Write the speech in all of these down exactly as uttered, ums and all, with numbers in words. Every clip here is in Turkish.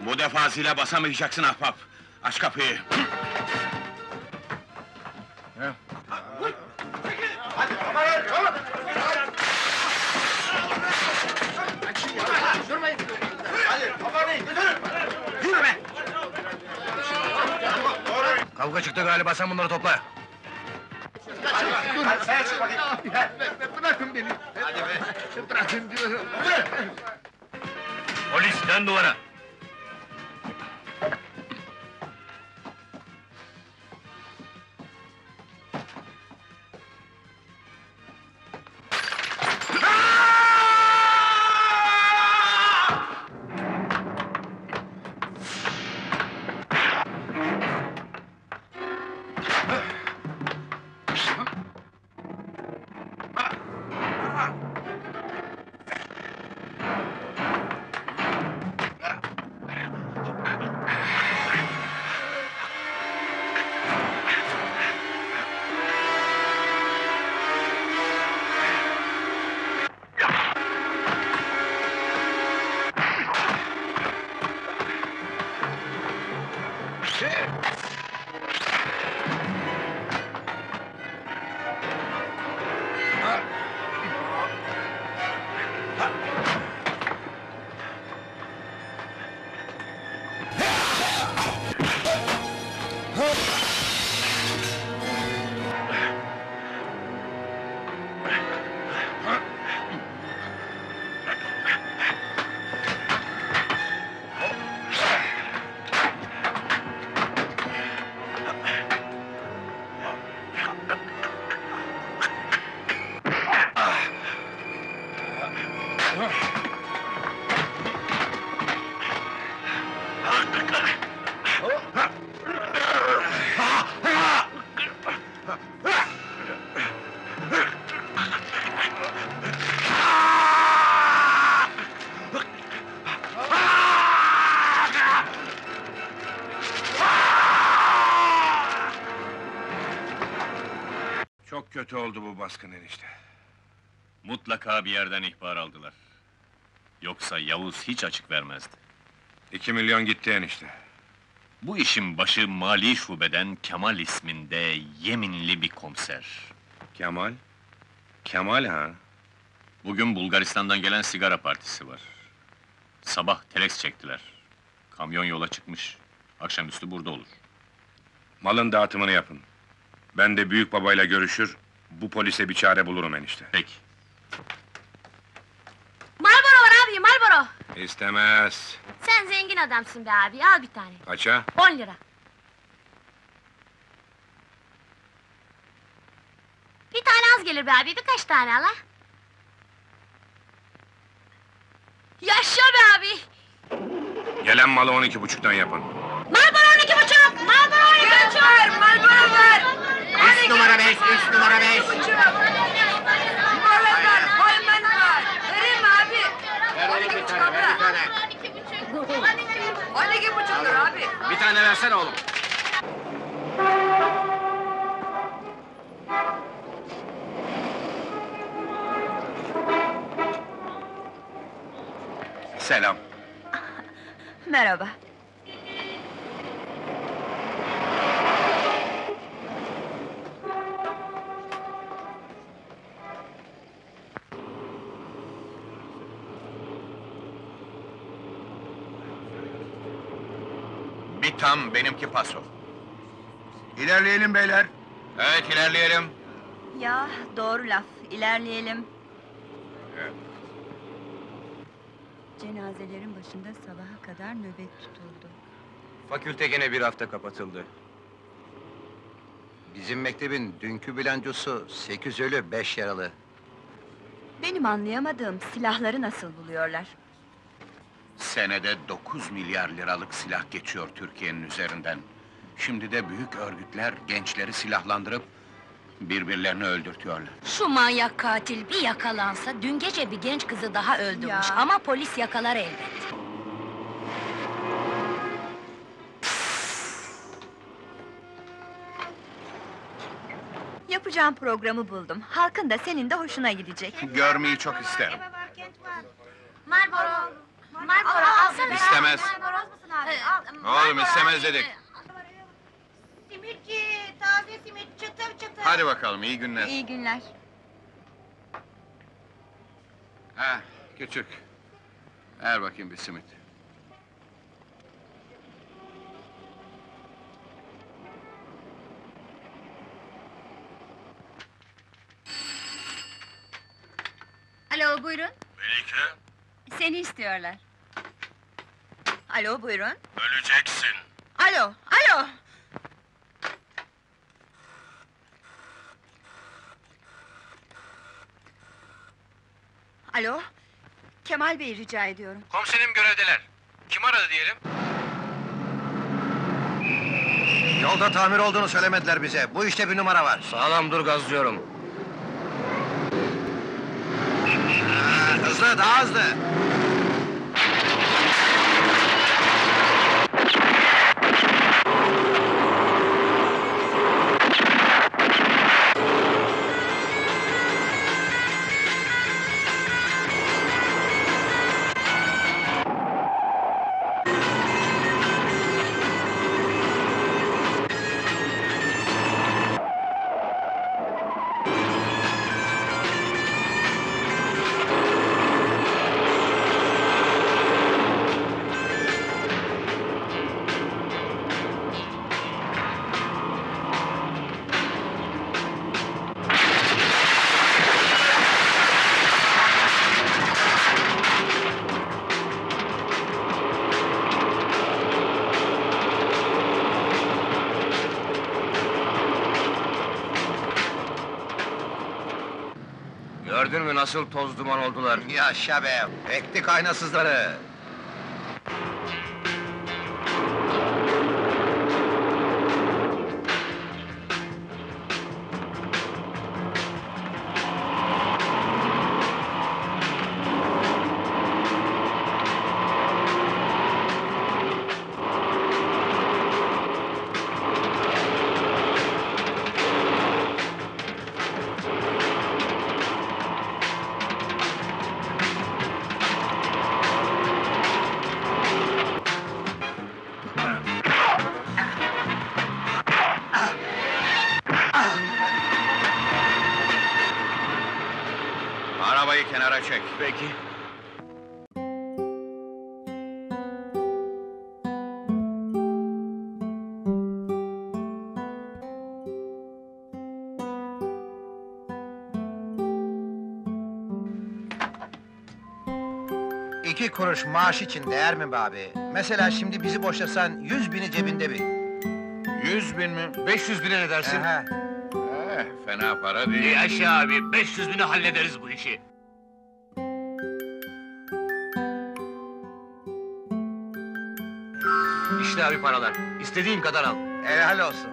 Bu defa zile basamayacaksın ahbap. Aç kapıyı. Kavga çıktı galiba, sen bunları topla. Bırakın beni! Bırakın diyorum! Polis, dön duvara! Kötü oldu bu baskın enişte. Mutlaka bir yerden ihbar aldılar. Yoksa Yavuz hiç açık vermezdi. İki milyon gitti enişte. Bu işin başı Mali Şube'den Kemal isminde yeminli bir komiser. Kemal? Kemal ha? Bugün Bulgaristan'dan gelen sigara partisi var. Sabah telex çektiler. Kamyon yola çıkmış. Akşamüstü burada olur. Malın dağıtımını yapın. Ben de büyük babayla görüşür, bu polise bir çare bulurum enişte. Peki. Marlboro var abi, Marlboro! İstemez! Sen zengin adamsın be abi, al bir tane. Kaça? On lira. Bir tane az gelir be abi, birkaç tane al ha! Yaşa be abi! Gelen malı on iki buçuktan yapın. Marlboro on iki buçuk! Marlboro on iki buçuk! Marlboro var! Üç numara beş, üç numara beş! Bayanlar, bayanlar var! Vereyim mi abi? On iki buçuk abla! On iki buçuktur abi! Bir tane versene oğlum! Selam! Merhaba! Tam benimki paso. İlerleyelim beyler. Evet, ilerleyelim. Ya, doğru laf. İlerleyelim. Evet. Cenazelerin başında sabaha kadar nöbet tutuldu. Fakülte gene bir hafta kapatıldı. Bizim mektebin dünkü bilançosu sekiz ölü, beş yaralı. Benim anlayamadığım silahları nasıl buluyorlar? Senede dokuz milyar liralık silah geçiyor Türkiye'nin üzerinden. Şimdi de büyük örgütler gençleri silahlandırıp birbirlerini öldürtüyorlar. Şu manyak katil bir yakalansa dün gece bir genç kızı daha öldürmüş ya. Ama polis yakalar elbet. Yapacağım programı buldum. Halkın da senin de hoşuna gidecek. Görmeyi çok isterim. Marlboro! Marlboro alsana. İstemez. Oğlum istemez dedik. Simitçi, taze simit, çıtır çıtır. Hadi bakalım, iyi günler. İyi günler. Ha, küçük. Ver bakayım bir simit. Alo, buyurun. Melike. Seni istiyorlar. Alo, buyurun. Öleceksin. Alo, alo! Alo, Kemal Bey'i rica ediyorum. Komiserim görevdeler. Kim aradı diyelim? Yolda tamir olduğunu söylemediler bize. Bu işte bir numara var. Sağlam dur, gazlıyorum. Aa, hızlı, daha hızlı! Gördün mü nasıl toz duman oldular? Yaşa be! Ektik aynasızları! Arabayı kenara çek. Peki. İki kuruş maaş için değer mi be abi? Mesela şimdi bizi boşasan yüz bini cebinde bil. Yüz bin mi? Beş yüz bine ne dersin? Aha. Eh, fena para değil. Yaşa abi, beş yüz bine hallederiz bu işi. İşte abi paralar, istediğin kadar al. Helal olsun.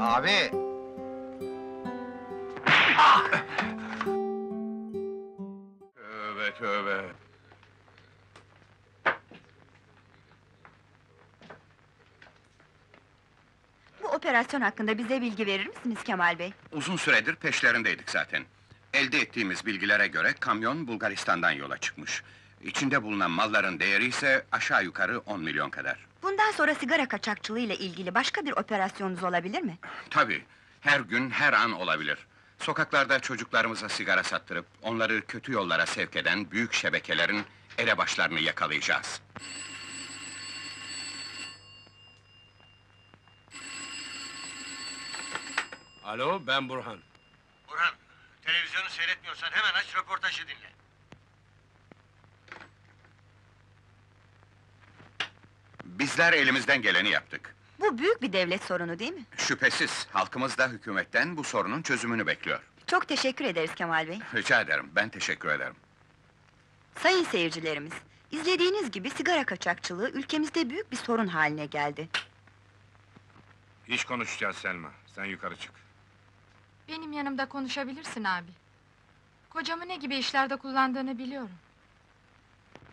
Abi! Ah! Tövbe tövbe! Bu operasyon hakkında bize bilgi verir misiniz Kemal Bey? Uzun süredir peşlerindeydik zaten. Elde ettiğimiz bilgilere göre kamyon Bulgaristan'dan yola çıkmış. İçinde bulunan malların değeri ise aşağı yukarı on milyon kadar. Bundan sonra sigara kaçakçılığıyla ilgili başka bir operasyonunuz olabilir mi? Tabii, her gün her an olabilir. Sokaklarda çocuklarımıza sigara sattırıp onları kötü yollara sevk eden büyük şebekelerin elebaşlarını yakalayacağız. Alo, ben Burhan. Burhan. Televizyonu seyretmiyorsan hemen aç, röportajı dinle. Bizler elimizden geleni yaptık. Bu büyük bir devlet sorunu değil mi? Şüphesiz, halkımız da hükümetten bu sorunun çözümünü bekliyor. Çok teşekkür ederiz Kemal Bey. Rica ederim, ben teşekkür ederim. Sayın seyircilerimiz, izlediğiniz gibi sigara kaçakçılığı ülkemizde büyük bir sorun haline geldi. İş konuşacağız Selma, sen yukarı çık. Benim yanımda konuşabilirsin abi. Kocamı ne gibi işlerde kullandığını biliyorum.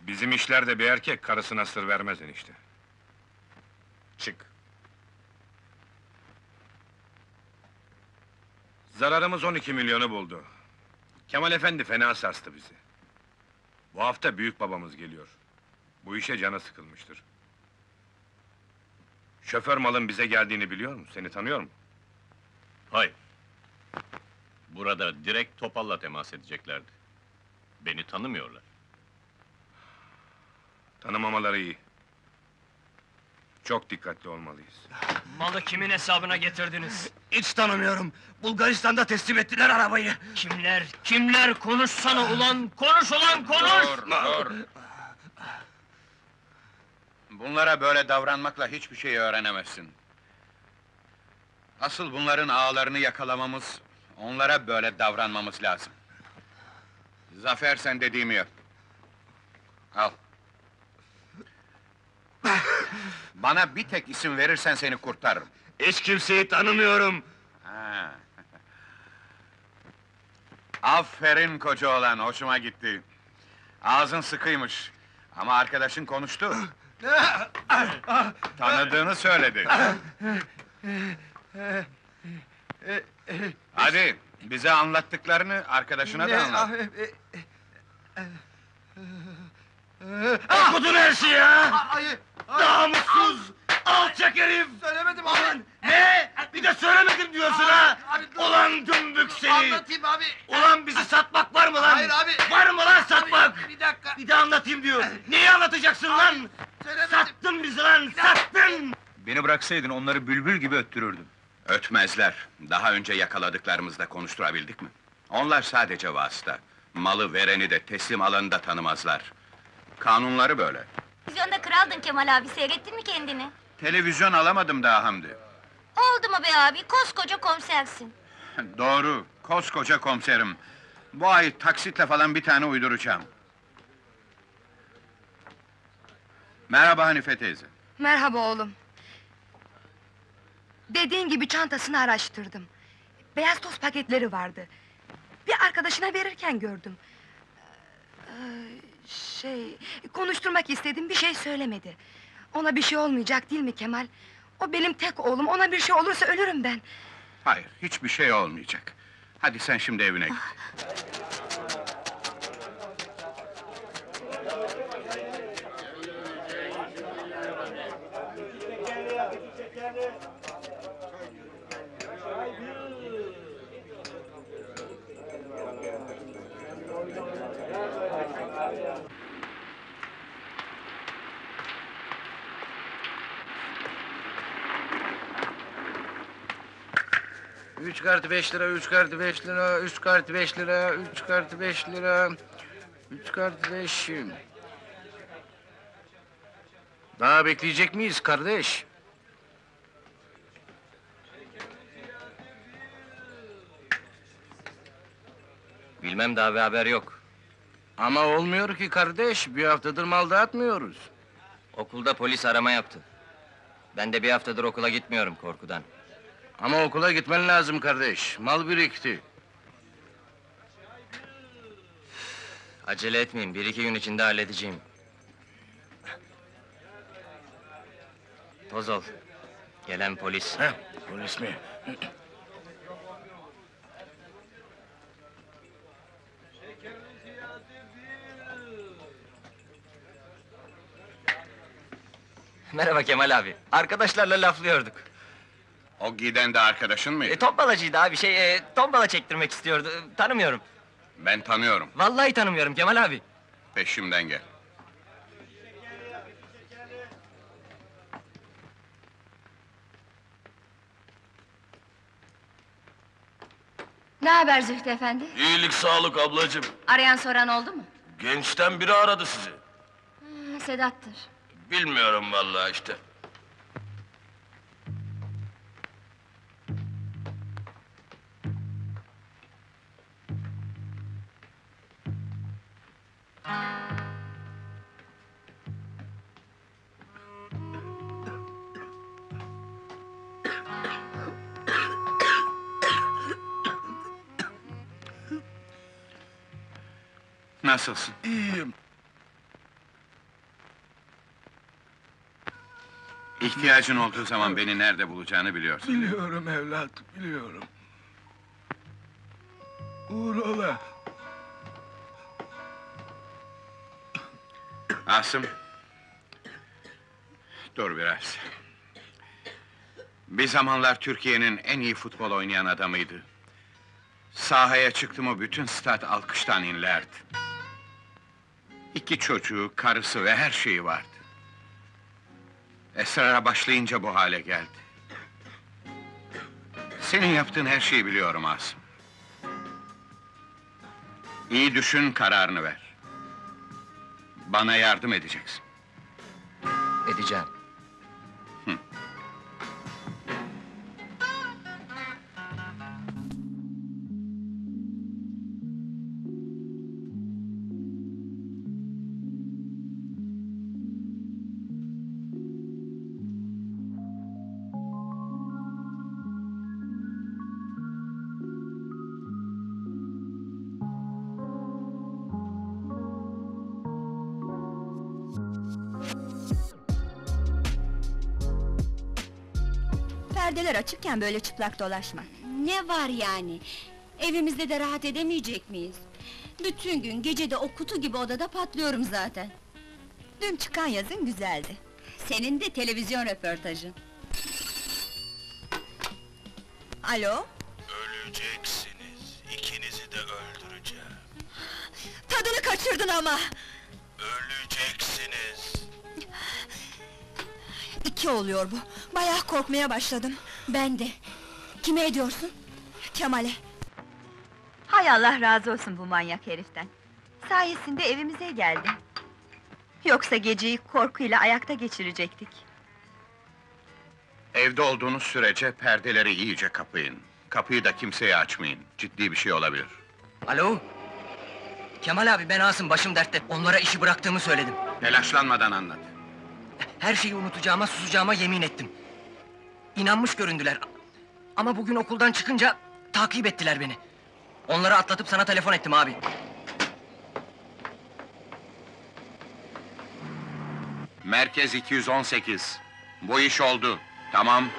Bizim işlerde bir erkek karısına sır vermez enişte. Çık. Zararımız on iki milyonu buldu. Kemal efendi fena sarstı bizi. Bu hafta büyük babamız geliyor. Bu işe canı sıkılmıştır. Şoför malın bize geldiğini biliyor mu? Seni tanıyor mu? Hayır. Burada direkt Topal'la temas edeceklerdi. Beni tanımıyorlar. Tanımamaları iyi. Çok dikkatli olmalıyız. Malı kimin hesabına getirdiniz? Hiç tanımıyorum. Bulgaristan'da teslim ettiler arabayı. Kimler? Kimler? Konuşsana ulan! Konuş ulan, konuş! Dur, dur! Bunlara böyle davranmakla hiçbir şey öğrenemezsin. Asıl bunların ağlarını yakalamamız, onlara böyle davranmamız lazım. Zafer, sen dediğimi yap. Al. Bana bir tek isim verirsen seni kurtarırım. Hiç kimseyi tanımıyorum! Ha. Aferin koca oğlan, hoşuma gitti. Ağzın sıkıymış, ama arkadaşın konuştu. Tanıdığını söyledi. Hadi, bize anlattıklarını arkadaşına da anlat. Okudun her şeyi ha! Namussuz! Alçak herif! Söylemedim abi! Ulan, ne? Bir de söylemedim diyorsun abi, ha! Abi, ulan dümbük seni! Anlatayım abi! Ulan bizi satmak var mı lan? Hayır abi! Var mı lan satmak? Abi, bir dakika! Bir de anlatayım diyor! Neyi anlatacaksın abi, lan? Söylemedim. Sattın bizi lan! Sattın! Beni bıraksaydın onları bülbül gibi öttürürdüm. Ötmezler! Daha önce yakaladıklarımızla konuşturabildik mi? Onlar sadece vasıta. Malı vereni de teslim alanı da tanımazlar. Kanunları böyle. Televizyonda kraldın Kemal abi, seyrettin mi kendini? Televizyon alamadım daha Hamdi. Oldu mu be abi, koskoca komisersin. Doğru, koskoca komiserim. Bu ay taksitle falan bir tane uyduracağım. Merhaba Hanife teyze. Merhaba oğlum. Dediğin gibi çantasını araştırdım. Beyaz toz paketleri vardı. Bir arkadaşına verirken gördüm. Ee, Şey, konuşturmak istedim, bir şey söylemedi. Ona bir şey olmayacak değil mi Kemal? O benim tek oğlum, ona bir şey olursa ölürüm ben. Hayır, hiçbir şey olmayacak. Hadi sen şimdi evine git. Üç kartı beş lira, üç kartı beş lira, üç kartı beş lira, üç kartı beş lira, üç kartı beş... Daha bekleyecek miyiz kardeş? Bilmem, daha bir haber yok. Ama olmuyor ki kardeş, bir haftadır mal dağıtmıyoruz. Okulda polis arama yaptı. Ben de bir haftadır okula gitmiyorum korkudan. Ama okula gitmen lazım kardeş, mal birikti. Acele etmeyin, bir iki gün içinde halledeceğim. Tozol, gelen polis. Heh, polis mi? Merhaba Kemal abi, arkadaşlarla laflıyorduk. O giden de arkadaşın mıydı? E, tombalacıydı abi, şey, e, tombala çektirmek istiyordu, e, tanımıyorum. Ben tanıyorum. Vallahi tanımıyorum Kemal abi. Peşimden gel. Ne haber Zühtü efendi? İyilik sağlık ablacığım. Arayan soran oldu mu? Gençten biri aradı sizi. Hmm, Sedat'tır. Bilmiyorum vallahi işte. Nasılsın? İyiyim. İhtiyacın olduğu zaman beni nerede bulacağını biliyorsun. Biliyorum evlat, biliyorum. Uğur ola. Asım! Dur biraz. Bir zamanlar Türkiye'nin en iyi futbol oynayan adamıydı. Sahaya çıktı mı bütün stat alkıştan inlerdi. İki çocuğu, karısı ve her şeyi vardı. Esrara başlayınca bu hale geldi. Senin yaptığın her şeyi biliyorum Asım. İyi düşün, kararını ver. Bana yardım edeceksin. Edeceğim. Hı. Perdeler açıkken böyle çıplak dolaşma. Ne var yani? Evimizde de rahat edemeyecek miyiz? Bütün gün gecede o kutu gibi odada patlıyorum zaten. Dün çıkan yazın güzeldi. Senin de televizyon röportajın. Alo? Öleceksiniz, ikinizi de öldüreceğim. Tadını kaçırdın ama! Öleceksiniz! İki oluyor bu. Bayağı korkmaya başladım. Ben de. Kime ediyorsun? Kemal'e. Hay Allah razı olsun bu manyak heriften. Sayesinde evimize geldi. Yoksa geceyi korkuyla ayakta geçirecektik. Evde olduğunuz sürece perdeleri iyice kapayın. Kapıyı da kimseye açmayın. Ciddi bir şey olabilir. Alo? Kemal abi, ben Asım, başım dertte. Onlara işi bıraktığımı söyledim. Telaşlanmadan anlat. Her şeyi unutacağıma, susacağıma yemin ettim. İnanmış göründüler. Ama bugün okuldan çıkınca takip ettiler beni. Onları atlatıp sana telefon ettim abi. Merkez iki yüz on sekiz. Bu iş oldu. Tamam.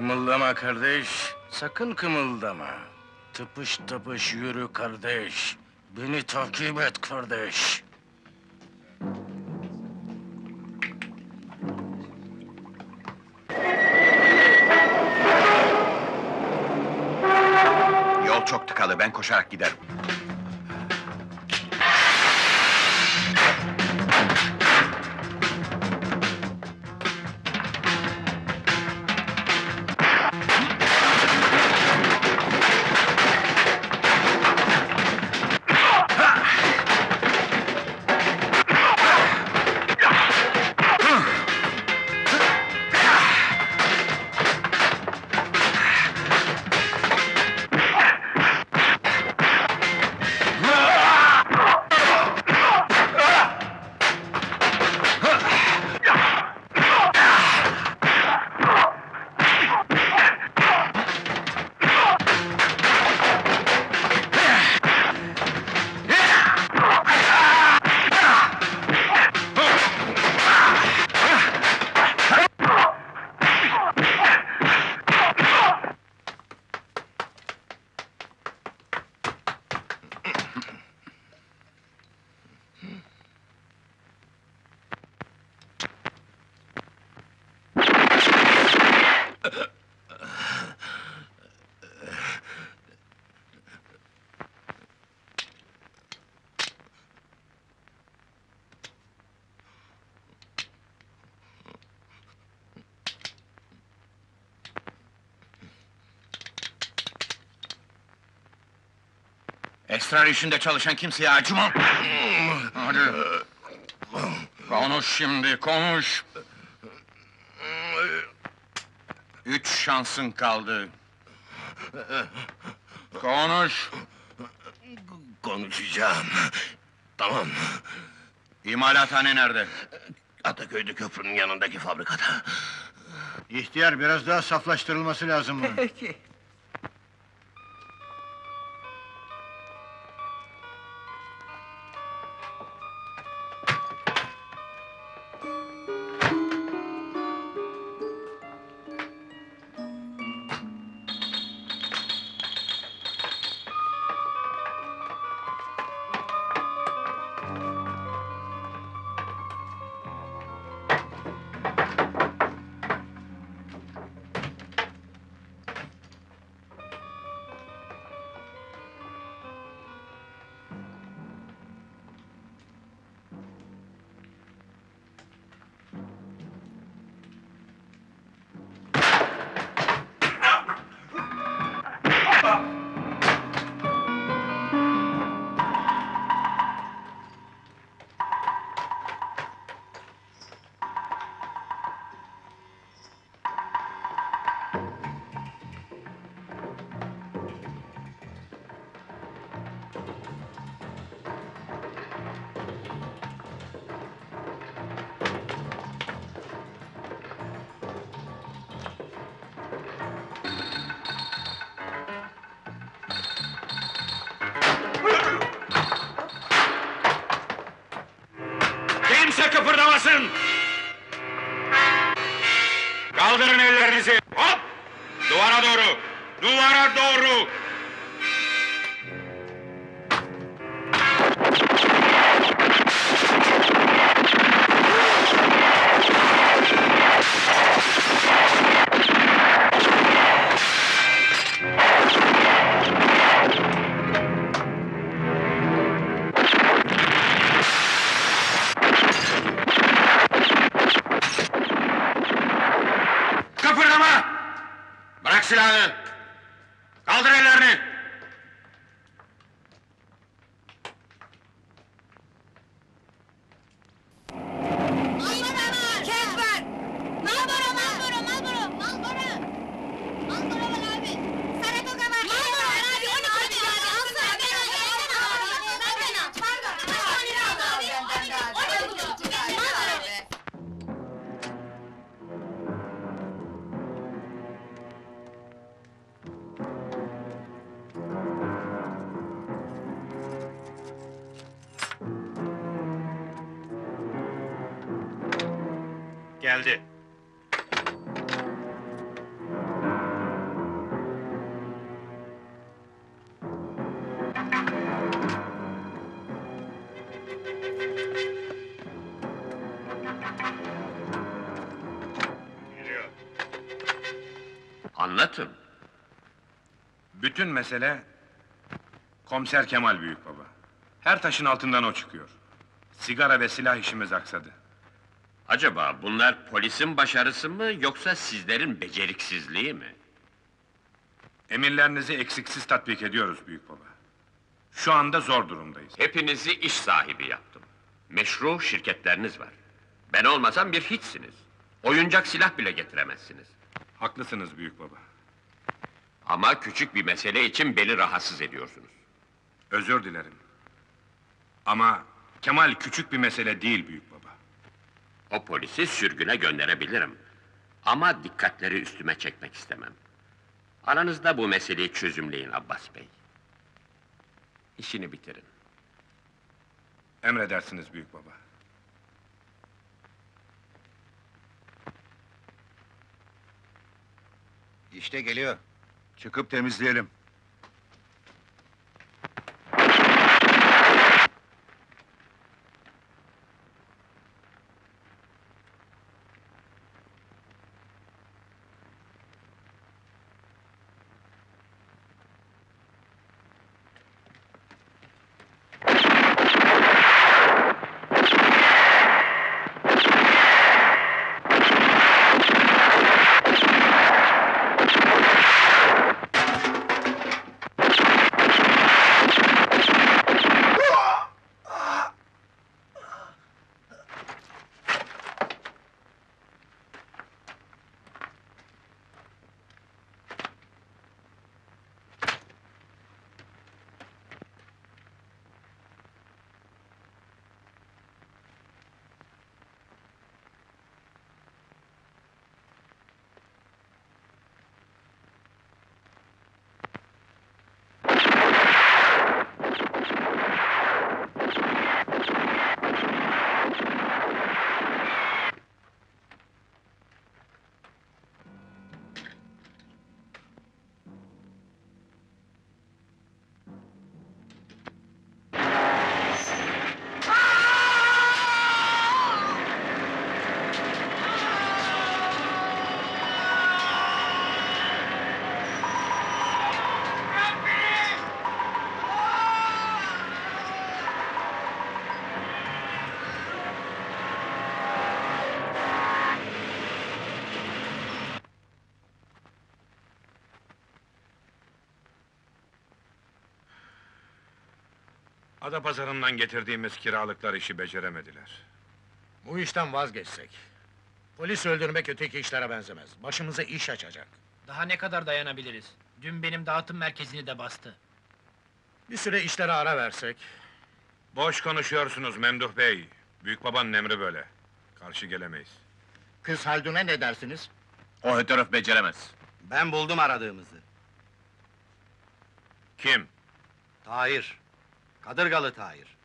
Kımıldama kardeş, sakın kımıldama. Tıpış tıpış yürü kardeş, beni takip et kardeş. Yol çok tıkalı, ben koşarak giderim. Esrar işinde çalışan kimseye acımam! Hadi! Konuş şimdi, konuş! Üç şansın kaldı! Konuş! Konuşacağım, tamam! İmalathane nerede? Ataköy'de köprünün yanındaki fabrikada. İhtiyar, biraz daha saflaştırılması lazım mı? Peki. Kıpırdamasın! Kaldırın ellerinizi! Hop! Duvara doğru! Duvara doğru! Silahını! Kaldır ellerini! Geldi. Geliyor. Anlatın. Bütün mesele Komiser Kemal Büyükbaba. Her taşın altından o çıkıyor. Sigara ve silah işimiz aksadı. Acaba bunlar polisin başarısı mı, yoksa sizlerin beceriksizliği mi? Emirlerinizi eksiksiz tatbik ediyoruz Büyükbaba. Şu anda zor durumdayız. Hepinizi iş sahibi yaptım. Meşru şirketleriniz var. Ben olmasam bir hiçsiniz. Oyuncak silah bile getiremezsiniz. Haklısınız Büyükbaba. Ama küçük bir mesele için beni rahatsız ediyorsunuz. Özür dilerim. Ama Kemal küçük bir mesele değil Büyükbaba. O polisi sürgüne gönderebilirim. Ama dikkatleri üstüme çekmek istemem. Aranızda bu meseleyi çözümleyin Abbas Bey. İşini bitirin. Emredersiniz Büyükbaba. İşte geliyor. Çıkıp temizleyelim. Adapazarı'ndan getirdiğimiz kiralıklar işi beceremediler. Bu işten vazgeçsek, polis öldürmek öteki işlere benzemez, başımıza iş açacak. Daha ne kadar dayanabiliriz? Dün benim dağıtım merkezini de bastı. Bir süre işlere ara versek... Boş konuşuyorsunuz Memduh Bey, büyükbabanın emri böyle. Karşı gelemeyiz. Kız Haldun'a ne dersiniz? O hötöröf beceremez. Ben buldum aradığımızı. Kim? Tahir. Kadırgalı Tahir.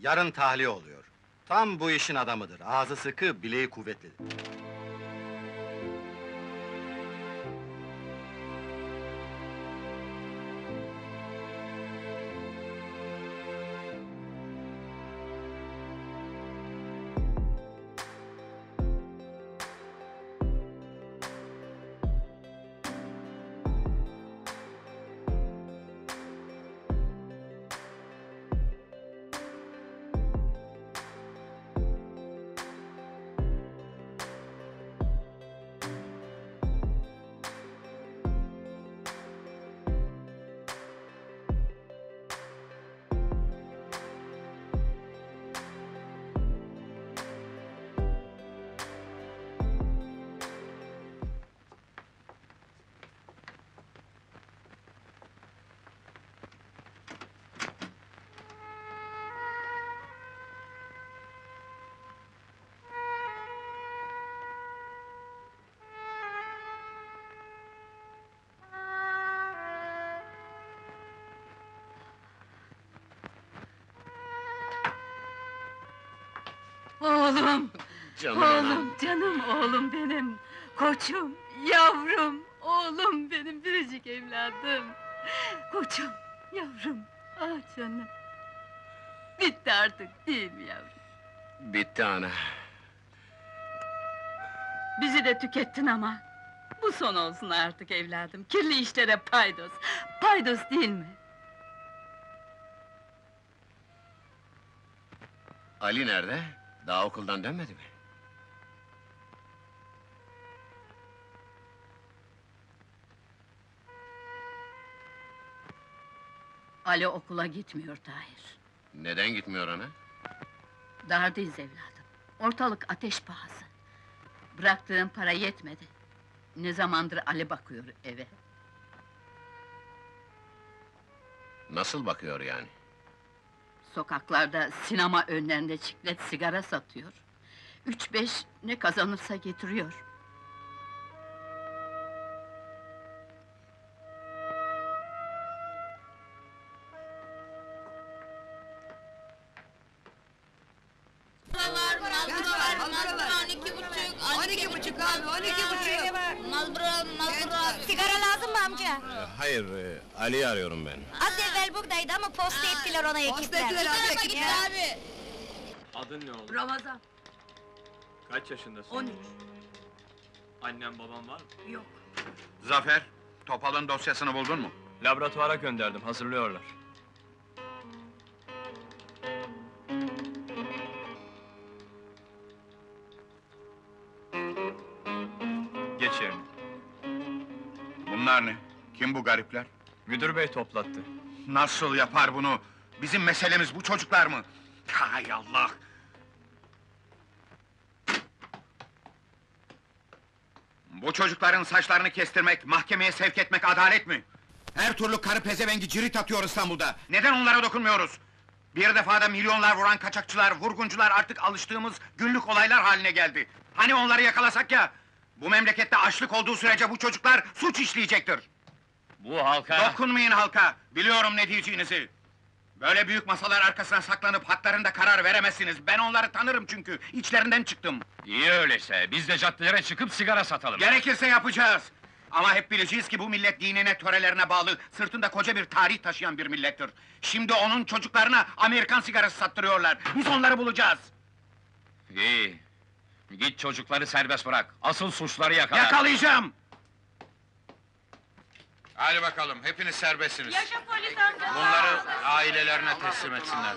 Yarın tahliye oluyor. Tam bu işin adamıdır. Ağzı sıkı, bileği kuvvetlidir. Oğlum! Canım oğlum, anam. Canım oğlum benim! Koçum, yavrum, oğlum benim biricik evladım! Koçum, yavrum, ah canım! Bitti artık, değil mi yavrum? Bitti ana! Bizi de tükettin ama! Bu son olsun artık evladım, kirli işlere paydos! Paydos değil mi? Ali nerede? Daha okuldan dönmedi mi? Ali okula gitmiyor Tahir. Neden gitmiyor ana? Dardayız evladım. Ortalık ateş pahası. Bıraktığın para yetmedi. Ne zamandır Ali bakıyor eve. Nasıl bakıyor yani? Sokaklarda, sinema önlerinde çiklet sigara satıyor. Üç beş ne kazanırsa getiriyor. On iki buçuk abi, on iki buçuk! Marlboro, Marlboro! Sigara lazım mı amca? Hayır, Ali'yi arıyorum ben. Az evvel buradaydı ama posta ettiler ona ekipler. Posta ettiler ona ekipler abi! Adın ne oldu? Ramazan! Kaç yaşındasın? on üç! Annem, babam var mı? Yok! Zafer, Topal'ın dosyasını buldun mu? Laboratuvara gönderdim, hazırlıyorlar. Kim bu garipler? Müdür bey toplattı. Nasıl yapar bunu? Bizim meselemiz bu çocuklar mı? Hay Allah! Bu çocukların saçlarını kestirmek, mahkemeye sevk etmek adalet mi? Her türlü karı pezevengi cirit atıyor İstanbul'da. Neden onlara dokunmuyoruz? Bir defada milyonlar vuran kaçakçılar, vurguncular artık alıştığımız günlük olaylar haline geldi. Hani onları yakalasak ya? Bu memlekette açlık olduğu sürece bu çocuklar suç işleyecektir! Bu halka... Dokunmayın halka! Biliyorum ne diyeceğinizi! Böyle büyük masalar arkasına saklanıp hatlarında karar veremezsiniz! Ben onları tanırım çünkü, içlerinden çıktım! İyi öyleyse, biz de caddelere çıkıp sigara satalım! Gerekirse yapacağız! Ama hep bileceğiz ki bu millet dinine, törelerine bağlı, sırtında koca bir tarih taşıyan bir millettir! Şimdi onun çocuklarına Amerikan sigarası sattırıyorlar! Biz onları bulacağız! İyi! Git çocukları serbest bırak, asıl suçları yakala! Yakalayacağım! Hadi bakalım, hepiniz serbestsiniz! Yaşa polis amca! Bunları ailelerine teslim etsinler!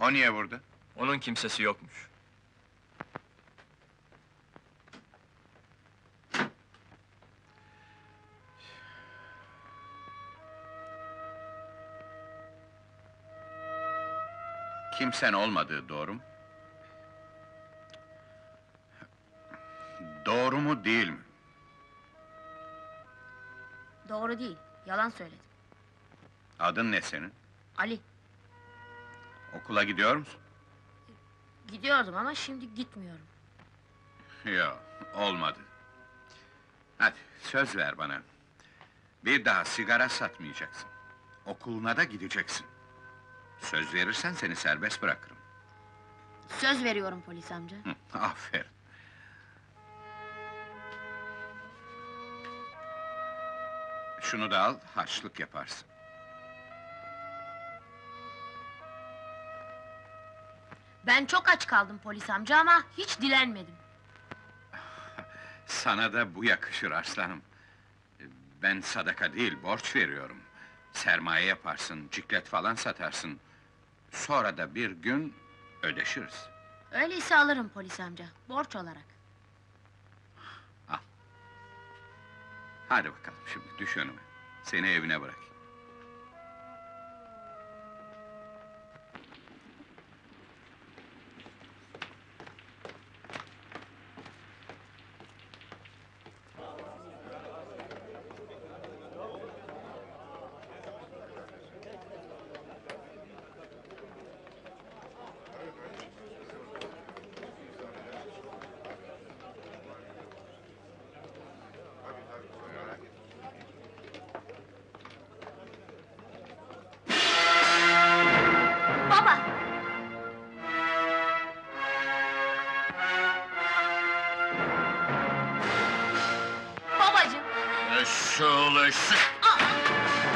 O niye vurdu? Onun kimsesi yokmuş. Kimsen olmadığı doğru mu? Doğru mu, değil mi? Doğru değil, yalan söyledim. Adın ne senin? Ali. Okula gidiyor musun? Gidiyordum ama şimdi gitmiyorum. Yo, olmadı. Hadi, söz ver bana. Bir daha sigara satmayacaksın. Okuluna da gideceksin. Söz verirsen seni serbest bırakırım. Söz veriyorum polis amca. Hı, aferin. Şunu da al, harçlık yaparsın. Ben çok aç kaldım polis amca ama hiç dilenmedim. Sana da bu yakışır aslanım. Ben sadaka değil, borç veriyorum. Sermaye yaparsın, ciklet falan satarsın. Sonra da bir gün ödeşiriz. Öyleyse alırım polis amca, borç olarak. Al. Hadi bakalım şimdi, düş önüme. Seni evine bırakayım.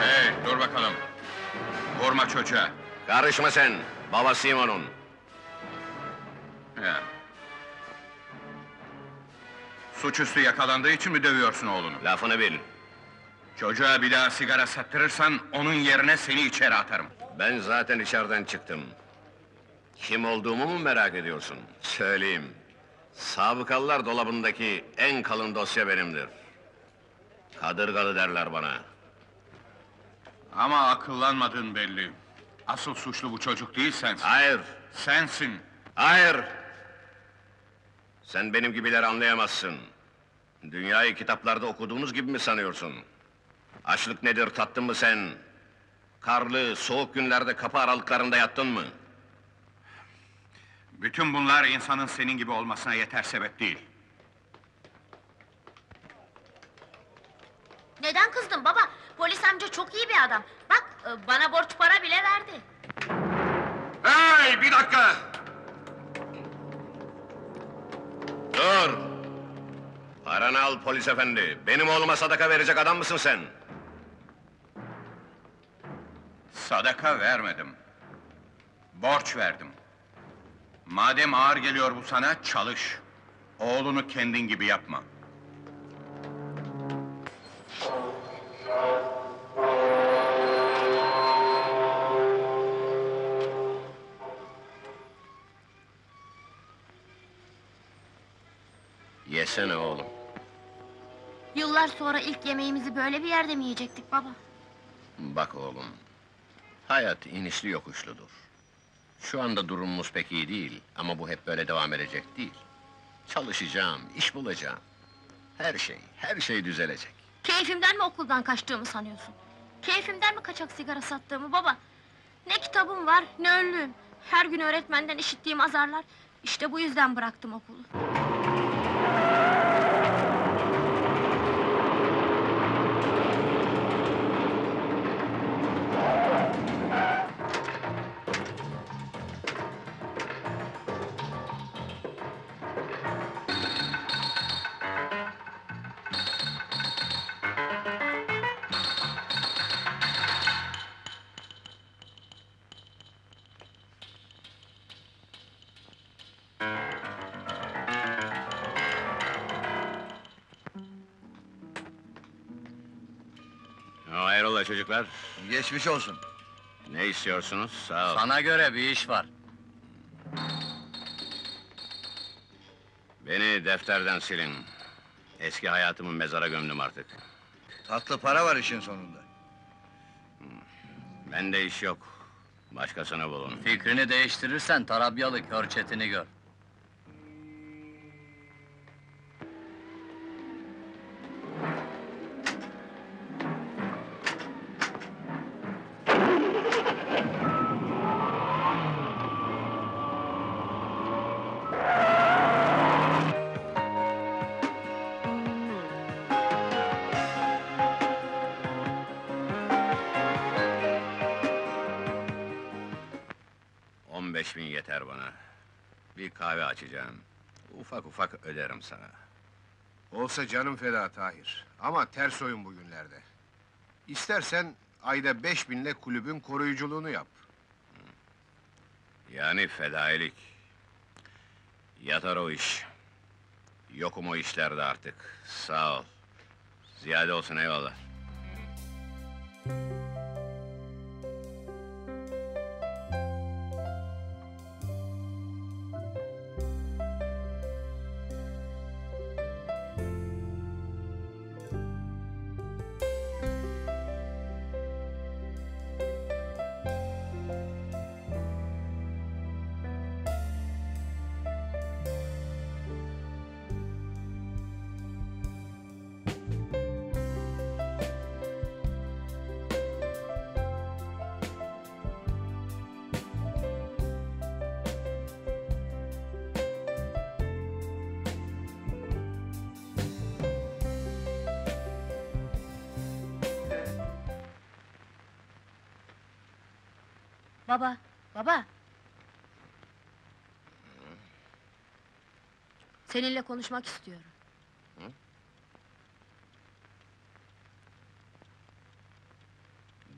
Hey, dur bakalım! Vurma çocuğa! Karışma sen! Babasıyım onun! Ya. Suçüstü yakalandığı için mi dövüyorsun oğlunu? Lafını bil! Çocuğa bir daha sigara sattırırsan, onun yerine seni içeri atarım! Ben zaten içeriden çıktım! Kim olduğumu mu merak ediyorsun? Söyleyeyim! Sabıkalılar dolabındaki en kalın dosya benimdir! Kadırgalı derler bana. Ama akıllanmadığın belli. Asıl suçlu bu çocuk değil sensin. Hayır! Sensin! Hayır! Sen benim gibileri anlayamazsın. Dünyayı kitaplarda okuduğumuz gibi mi sanıyorsun? Açlık nedir, tattın mı sen? Karlı, soğuk günlerde kapı aralıklarında yattın mı? Bütün bunlar insanın senin gibi olmasına yeter sebep değil. Neden kızdın baba? Polis amca çok iyi bir adam. Bak, bana borç para bile verdi. Hey, bir dakika! Dur! Paranı al polis efendi. Benim oğluma sadaka verecek adam mısın sen? Sadaka vermedim. Borç verdim. Madem ağır geliyor bu sana, çalış. Oğlunu kendin gibi yapma. Yesene oğlum. Yıllar sonra ilk yemeğimizi böyle bir yerde mi yiyecektik baba? Bak oğlum, hayat inişli yokuşludur. Şu anda durumumuz pek iyi değil ama bu hep böyle devam edecek değil. Çalışacağım, iş bulacağım. Her şey, her şey düzelecek. Keyfimden mi okuldan kaçtığımı sanıyorsun? Keyfimden mi kaçak sigara sattığımı baba? Ne kitabım var, ne önlüğüm. Her gün öğretmenden işittiğim azarlar. İşte bu yüzden bıraktım okulu. Çocuklar, geçmiş olsun. Ne istiyorsunuz? Sağ ol. Sana göre bir iş var. Beni defterden silin. Eski hayatımı mezara gömdüm artık. Tatlı para var işin sonunda. Bende iş yok. Başkasını bulun. Fikrini değiştirirsen Tarabyalı kör çetini gör. Beş bin yeter bana. Bir kahve açacağım. Ufak ufak öderim sana. Olsa canım feda Tahir. Ama ters oyun bugünlerde. İstersen ayda beş binle kulübün koruyuculuğunu yap. Yani fedailik. Yatar o iş. Yokum o işlerde artık. Sağ ol. Ziyade olsun, eyvallah. Baba, baba! Seninle konuşmak istiyorum. Hı?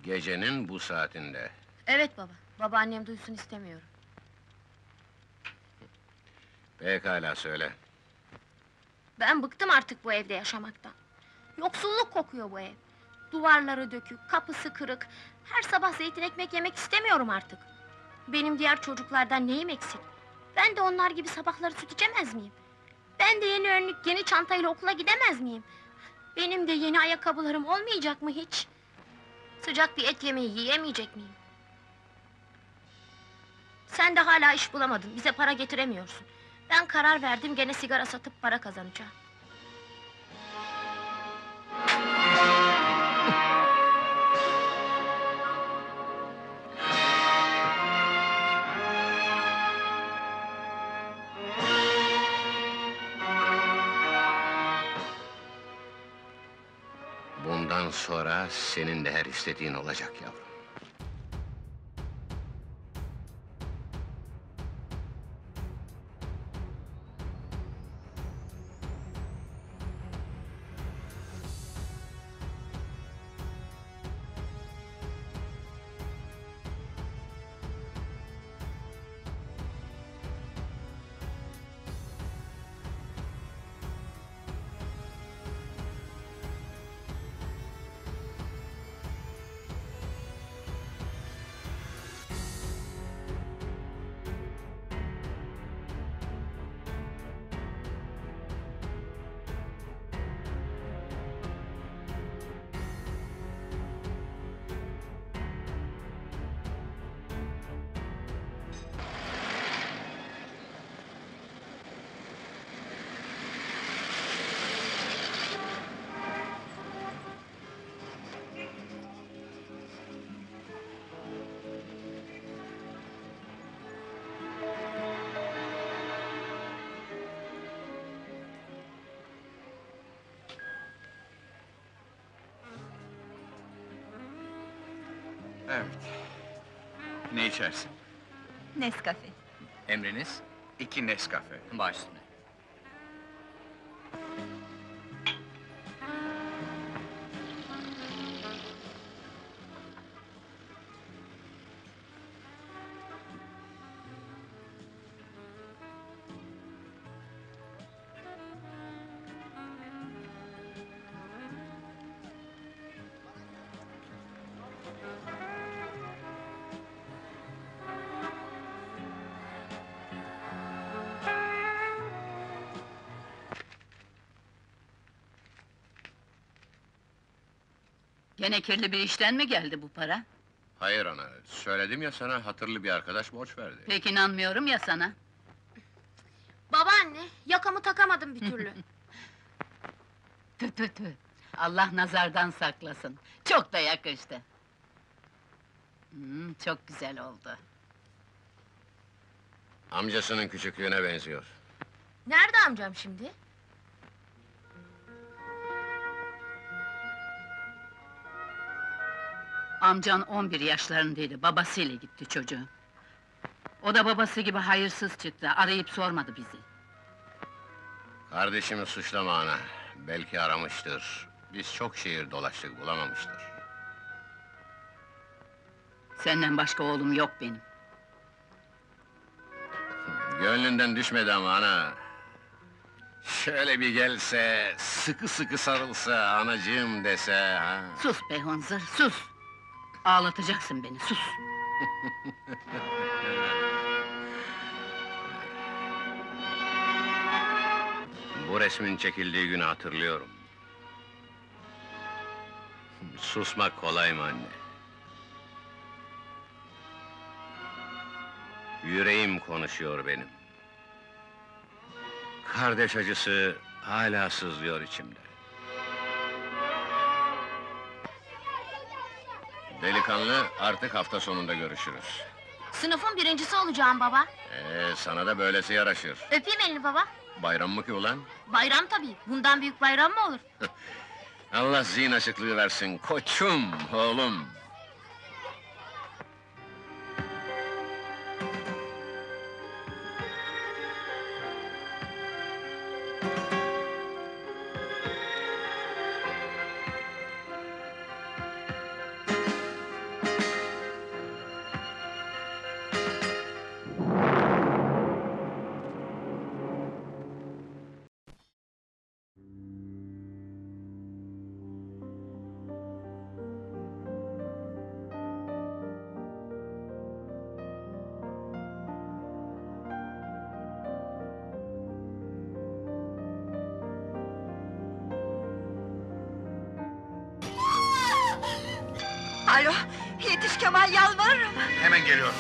Gecenin bu saatinde? Evet baba, babaannem duysun istemiyorum. Pekala, söyle. Ben bıktım artık bu evde yaşamaktan. Yoksulluk kokuyor bu ev. Duvarları dökük, kapısı kırık. Her sabah zeytin ekmek yemek istemiyorum artık. Benim diğer çocuklardan neyim eksik? Ben de onlar gibi sabahları süt içemez miyim? Ben de yeni önlük, yeni çantayla okula gidemez miyim? Benim de yeni ayakkabılarım olmayacak mı hiç? Sıcak bir et yemeği yiyemeyecek miyim? Sen de hala iş bulamadın, bize para getiremiyorsun. Ben karar verdim, gene sigara satıp para kazanacağım. Bundan sonra senin de her istediğin olacak yavrum. Evet. Ne içersin? Nescafe. Emriniz? İki Nescafe. Baş üstüne. Gene kirli bir işten mi geldi bu para? Hayır ana, söyledim ya sana, hatırlı bir arkadaş borç verdi. Pek inanmıyorum ya sana. Babaanne, yakamı takamadım bir türlü. Tü tü tü, Allah nazardan saklasın. Çok da yakıştı. Hmm, çok güzel oldu. Amcasının küçüklüğüne benziyor. Nerede amcam şimdi? Amcan on bir yaşlarındaydı, babasıyla gitti çocuğun. O da babası gibi hayırsız çıktı, arayıp sormadı bizi. Kardeşimi suçlama ana, belki aramıştır. Biz çok şehir dolaştık, bulamamıştır. Senden başka oğlum yok benim. Gönlünden düşmedi ama ana! Şöyle bir gelse, sıkı sıkı sarılsa, anacığım dese ha! Sus be hınzır, sus! Ağlatacaksın beni, sus! Bu resmin çekildiği günü hatırlıyorum. Susmak kolay mı anne? Yüreğim konuşuyor benim. Kardeş acısı hala sızlıyor içimde. Delikanlı, artık hafta sonunda görüşürüz. Sınıfın birincisi olacağım baba. Ee, sana da böylesi yaraşır. Öpeyim elini baba. Bayram mı ki ulan? Bayram tabii, bundan büyük bayram mı olur? Allah zihin açıklığı versin, koçum, oğlum! Alo, yetiş Kemal, yalvarırım! Hemen geliyorum!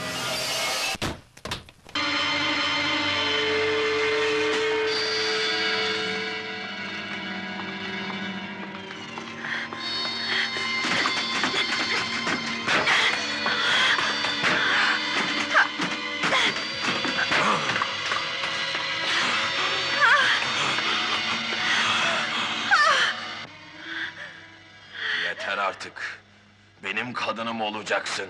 Yeter artık! Benim kadınım olacaksın!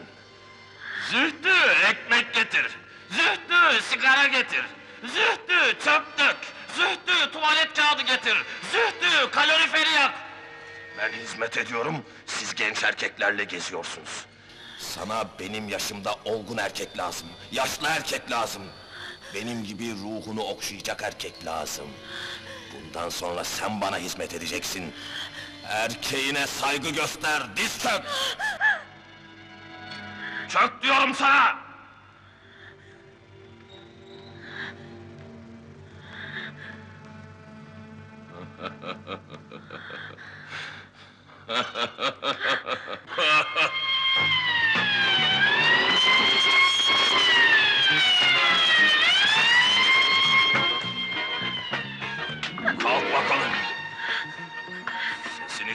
Zühtü, ekmek getir! Zühtü, sigara getir! Zühtü, çöp dök! Zühtü, tuvalet kağıdı getir! Zühtü, kaloriferi yak! Ben hizmet ediyorum, siz genç erkeklerle geziyorsunuz. Sana benim yaşımda olgun erkek lazım, yaşlı erkek lazım. Benim gibi ruhunu okşayacak erkek lazım. Bundan sonra sen bana hizmet edeceksin. Erkeğine saygı göster, diz çök! Çök diyorum sana! Kalk bakalım!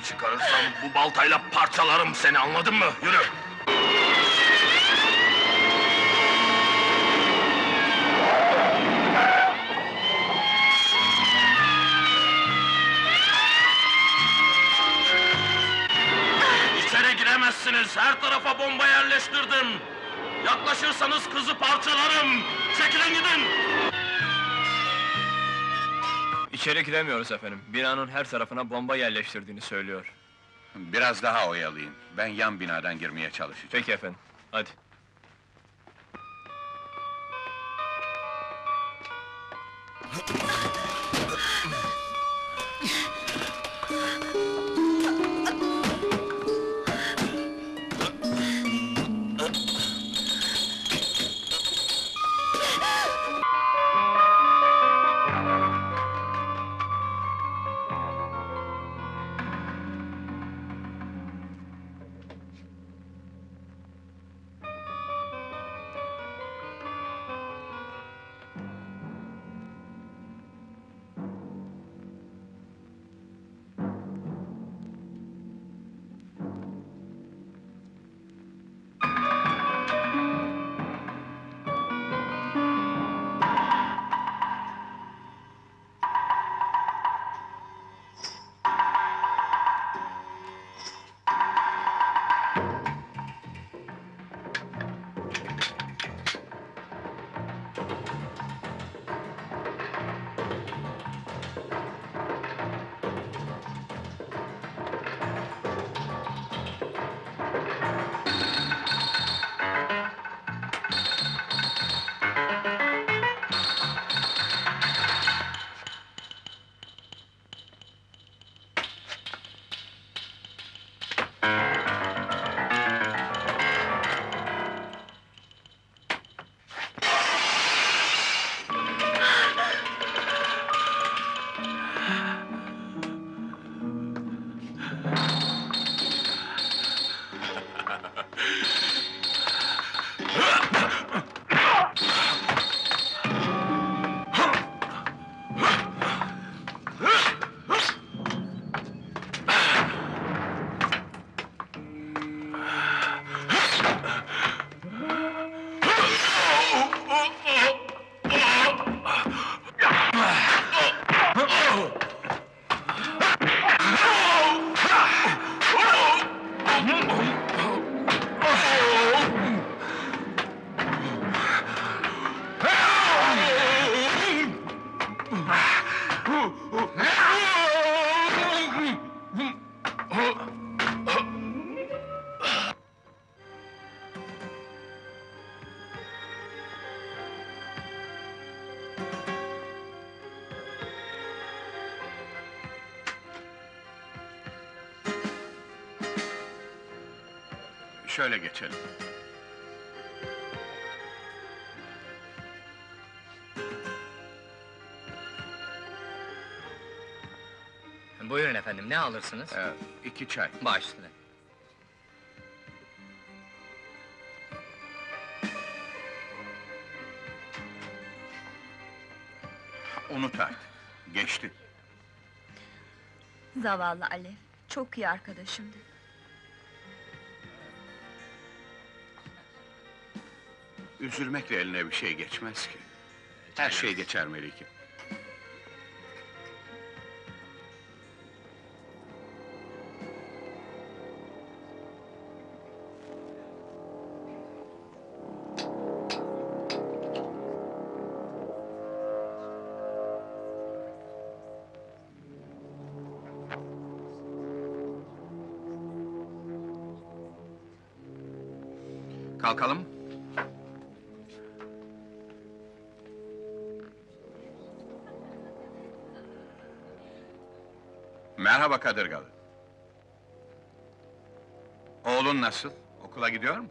Çıkarırsam bu baltayla parçalarım seni, anladın mı? Yürü! İçeri giremezsiniz, her tarafa bomba yerleştirdim! Yaklaşırsanız kızı parçalarım! Çekilin gidin! İçeri giremiyoruz efendim, binanın her tarafına bomba yerleştirdiğini söylüyor. Biraz daha oyalayın, ben yan binadan girmeye çalışacağım. Peki efendim, hadi. Şöyle geçelim. Buyurun efendim, ne alırsınız? Ee, iki çay. Baş üstüne. Unut artık, geçti. Zavallı Alev, çok iyi arkadaşımdı. Üzülmekle eline bir şey geçmez ki. Her şey geçer Melike. Kalkalım. Merhaba Kadırgalı. Oğlun nasıl? Okula gidiyor mu?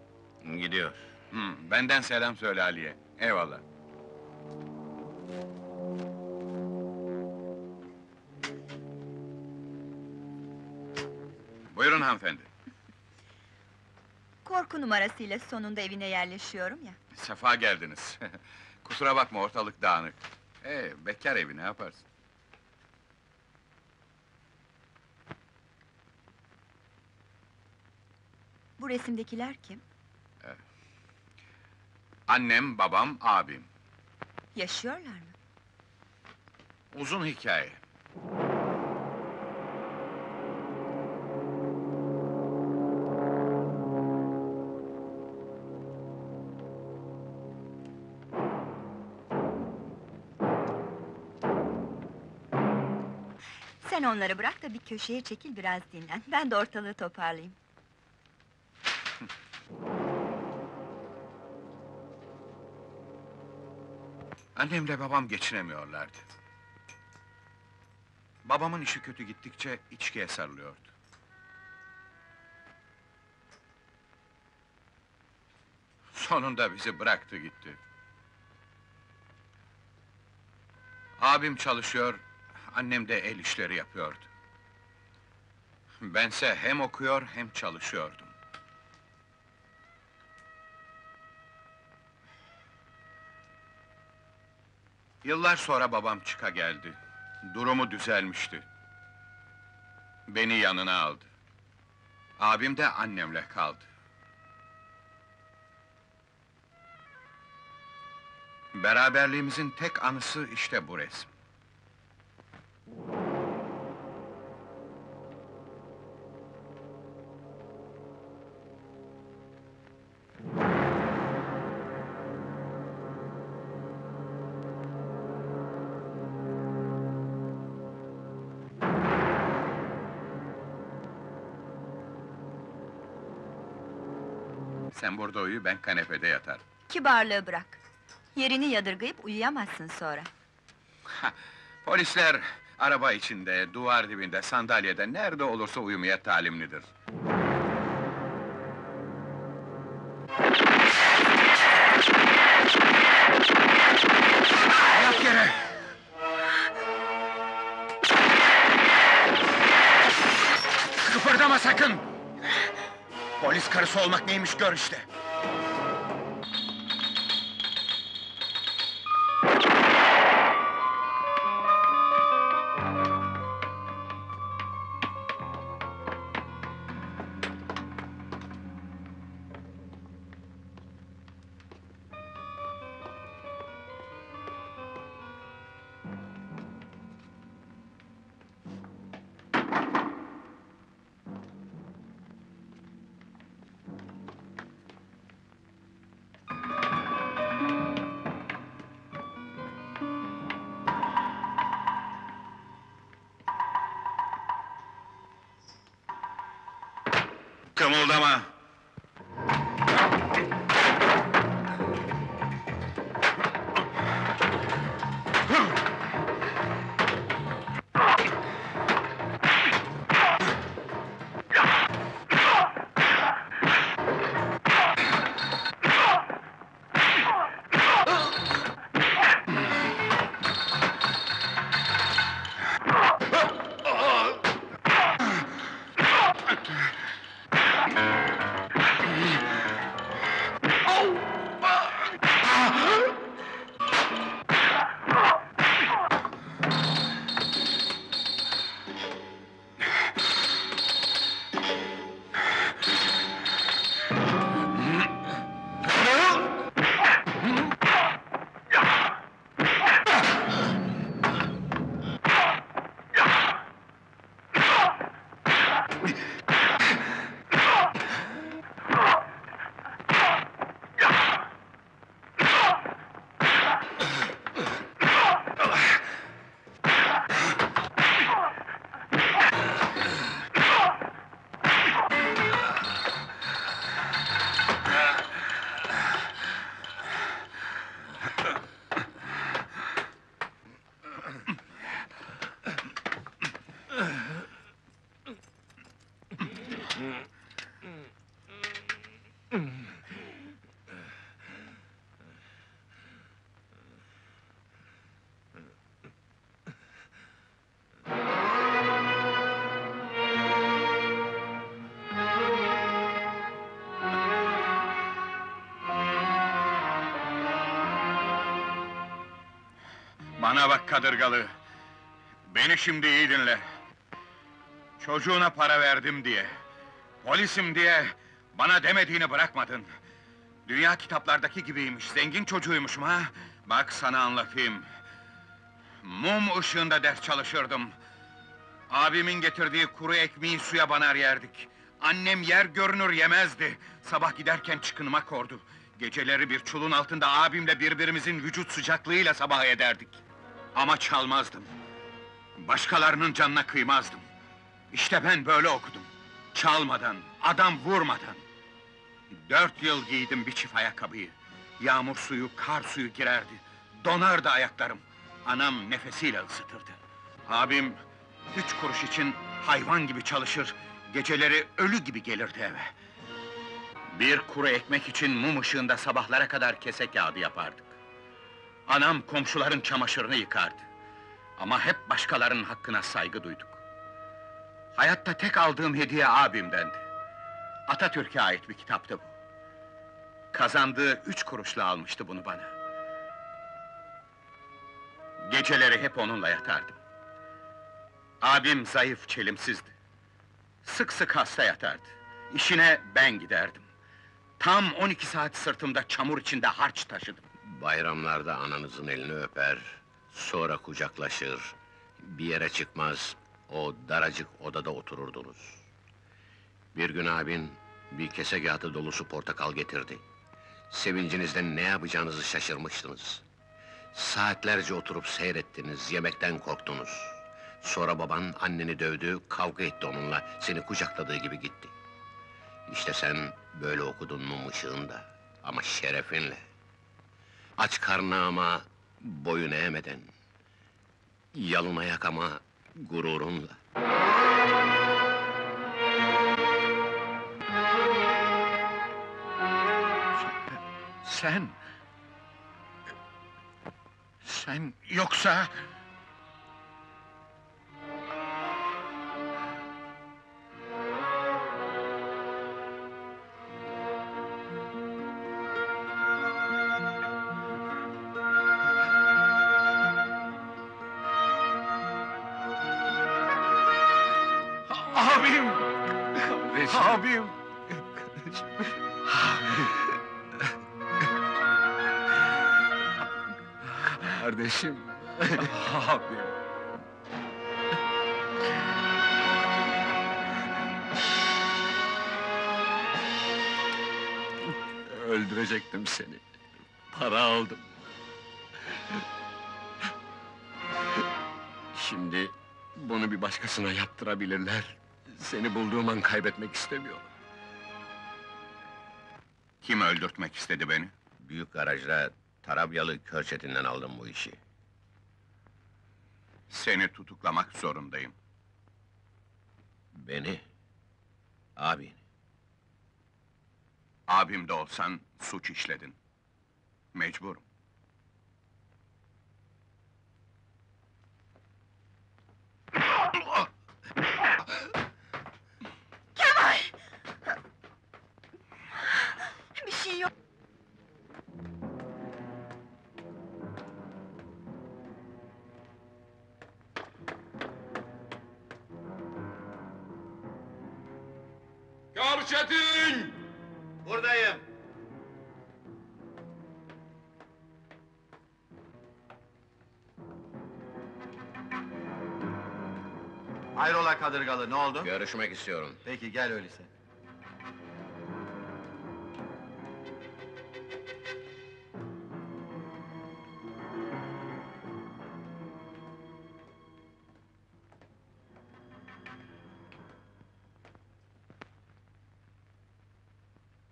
Gidiyor. Hmm, benden selam söyle Ali'ye. Eyvallah. Buyurun hanımefendi. Korku numarasıyla sonunda evine yerleşiyorum ya. Sefa geldiniz. Kusura bakma, ortalık dağınık. Ee, bekar evi, ne yaparsın? Bu resimdekiler kim? Ee, annem, babam, abim. Yaşıyorlar mı? Uzun hikaye. Sen onları bırak da bir köşeye çekil, biraz dinlen. Ben de ortalığı toparlayayım. Annemle babam geçinemiyorlardı. Babamın işi kötü gittikçe içkiye sarılıyordu. Sonunda bizi bıraktı gitti. Abim çalışıyor, annem de el işleri yapıyordu. Bense hem okuyor hem çalışıyordum. Yıllar sonra babam çıka geldi. Durumu düzelmişti. Beni yanına aldı. Abim de annemle kaldı. Beraberliğimizin tek anısı işte bu resim. Sen burada uyu, ben kanepede yatarım. Kibarlığı bırak! Yerini yadırgayıp uyuyamazsın sonra. Ha, polisler, araba içinde, duvar dibinde, sandalyede, nerede olursa uyumaya talimlidir. Yat yere! Kıpırdama sakın! Polis karısı olmak neymiş gör işte! kımıldama! Bana bak kadırgalı! Beni şimdi iyi dinle! Çocuğuna para verdim diye, polisim diye bana demediğini bırakmadın! Dünya kitaplardaki gibiymiş, zengin çocuğuymuşum ha! Bak sana anlatayım! Mum ışığında ders çalışırdım! Abimin getirdiği kuru ekmeği suya banar yerdik! Annem yer görünür yemezdi! Sabah giderken çıkınıma kordu! Geceleri bir çulun altında abimle birbirimizin vücut sıcaklığıyla sabah ederdik! Ama çalmazdım! Başkalarının canına kıymazdım! İşte ben böyle okudum! Çalmadan, adam vurmadan! Dört yıl giydim bir çift ayakkabıyı! Yağmur suyu, kar suyu girerdi! Donardı ayaklarım! Anam nefesiyle ısıtırdı! Abim, üç kuruş için hayvan gibi çalışır, geceleri ölü gibi gelirdi eve! Bir kuru ekmek için mum ışığında sabahlara kadar kese kağıdı yapardık! Anam komşuların çamaşırını yıkardı! Ama hep başkalarının hakkına saygı duyduk! Hayatta tek aldığım hediye abimdendi! Atatürk'e ait bir kitaptı bu! Kazandığı üç kuruşla almıştı bunu bana! Geceleri hep onunla yatardım! Abim zayıf, çelimsizdi! Sık sık hasta yatardı! İşine ben giderdim! Tam on iki saat sırtımda çamur içinde harç taşıdım! Bayramlarda ananızın elini öper, sonra kucaklaşır, bir yere çıkmaz, o daracık odada otururdunuz. Bir gün abin, bir kese kağıdı dolusu portakal getirdi. Sevincinizden ne yapacağınızı şaşırmıştınız. Saatlerce oturup seyrettiniz, yemekten korktunuz. Sonra baban, anneni dövdü, kavga etti onunla, seni kucakladığı gibi gitti. İşte sen böyle okudun mum ışığında, ama şerefinle. Aç karnına ama boyun eğmeden, yalın ayak ama gururunla. Sen... Sen yoksa... Abim! Kardeşim! Abim! Öldürecektim seni! Para aldım! Şimdi bunu bir başkasına yaptırabilirler. Seni bulduğum an kaybetmek istemiyorum. Kim öldürtmek istedi beni? Büyük garajda Tarabyalı Körçetin'den aldım bu işi. Seni tutuklamak zorundayım. Beni? Abin. Abim de olsan suç işledin. Mecburum. Kemal! Bir şey yok. Körçetin! Buradayım. Hayrola Kadırgalı, ne oldu? Görüşmek istiyorum. Peki, gel öyleyse.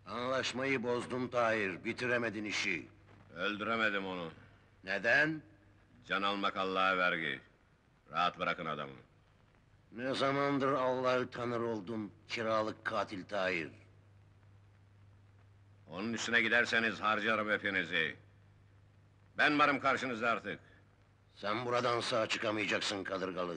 Anlaşmayı bozdum Tahir, bitiremedin işi. Öldüremedim onu. Neden? Can almak Allah'a vergi. Rahat bırakın adamı. Ne zamandır Allah'ı tanır oldum, kiralık katil Tahir. Onun üstüne giderseniz harcarım hepinizi. Ben varım karşınızda artık. Sen buradan sağ çıkamayacaksın Kadırgalı.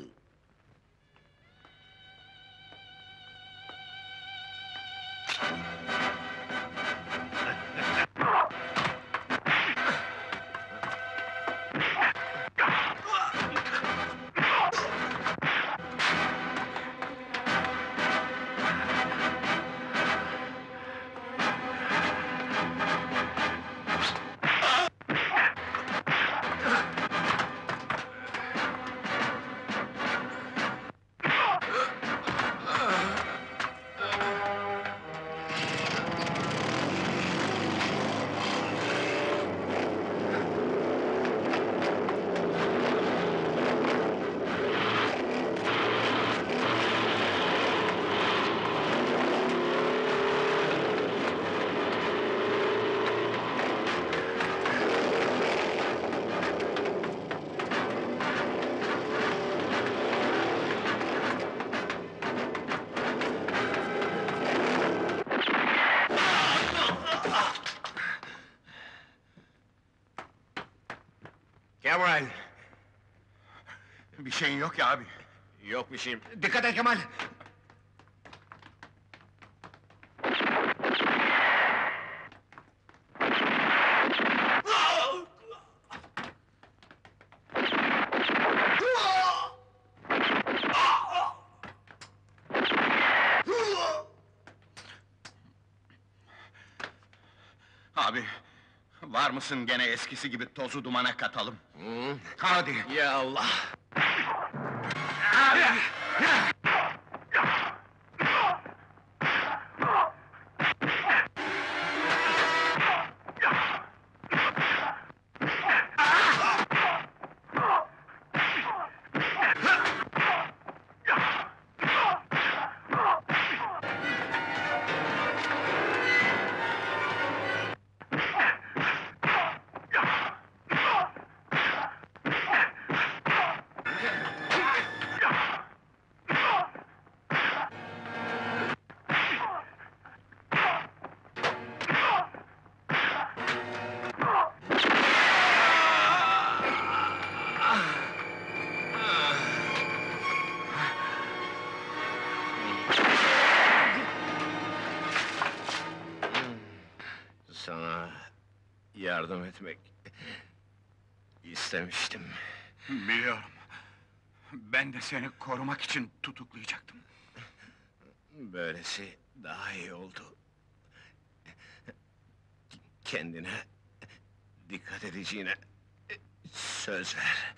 Kemal! Bir şeyin yok ya abi! Yok bir şeyim! Dikkat et Kemal! Abi! Var mısın gene eskisi gibi tozu dumana katalım? Hı? Hadi! Ya Allah! Yardım etmek istemiştim. Biliyorum. Ben de seni korumak için tutuklayacaktım. Böylesi daha iyi oldu. Kendine dikkat edeceğine söz ver.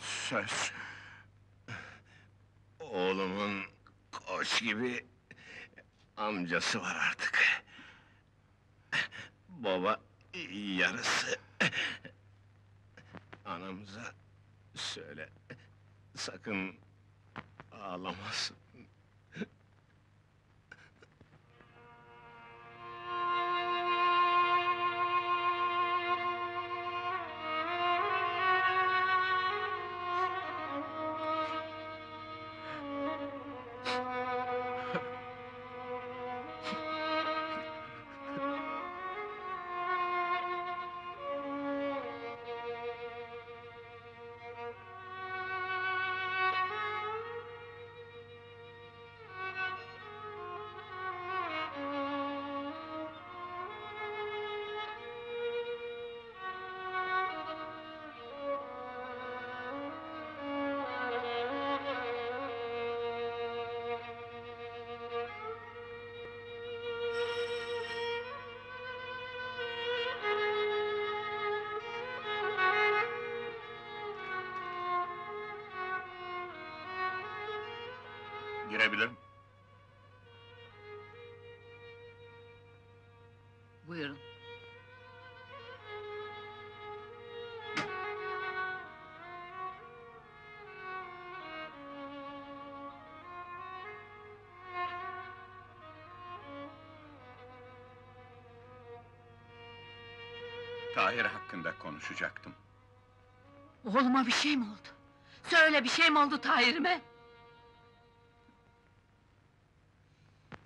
Söz. Oğlumun koç gibi amcası var artık. Baba yarısı. Anamıza söyle, sakın ağlamasın. tanıyabilirim? Buyurun. Tahir hakkında konuşacaktım. Oğluma bir şey mi oldu? Söyle, bir şey mi oldu Tahir'ime?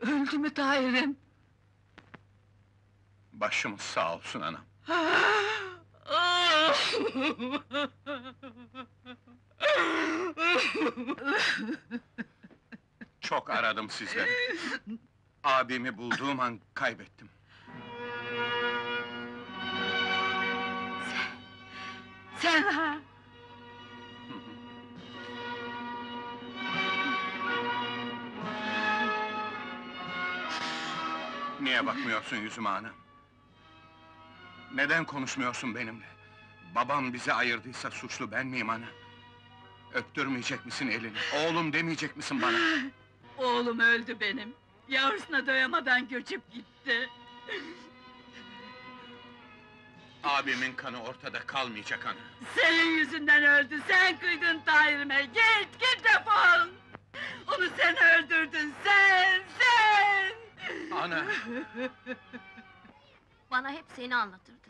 Öldü mü Tahir'im? Başımız sağ olsun anam. Çok aradım sizleri. Abimi bulduğum an kaybettim. Sen, sen ha? Niye bakmıyorsun yüzüme ana? Neden konuşmuyorsun benimle? Babam bizi ayırdıysa suçlu ben miyim ana? Öptürmeyecek misin elini? Oğlum demeyecek misin bana? Oğlum öldü benim. Yavrusuna doyamadan göçüp gitti. Abimin kanı ortada kalmayacak ana. Senin yüzünden öldü, sen kıydın Tahir'ime. Git, git defol! Onu sen öldürdün, sen, sen! Ana! Bana hep seni anlatırdın.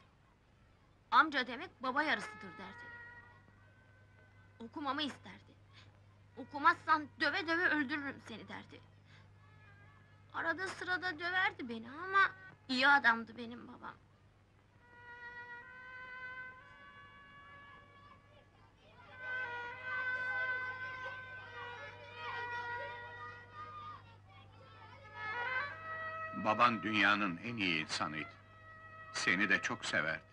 Amca demek baba yarısıdır derdi. Okumamı isterdi. Okumazsan döve döve öldürürüm seni derdi. Arada sırada döverdi beni ama iyi adamdı benim babam. Baban dünyanın en iyi insanıydı. Seni de çok severdi.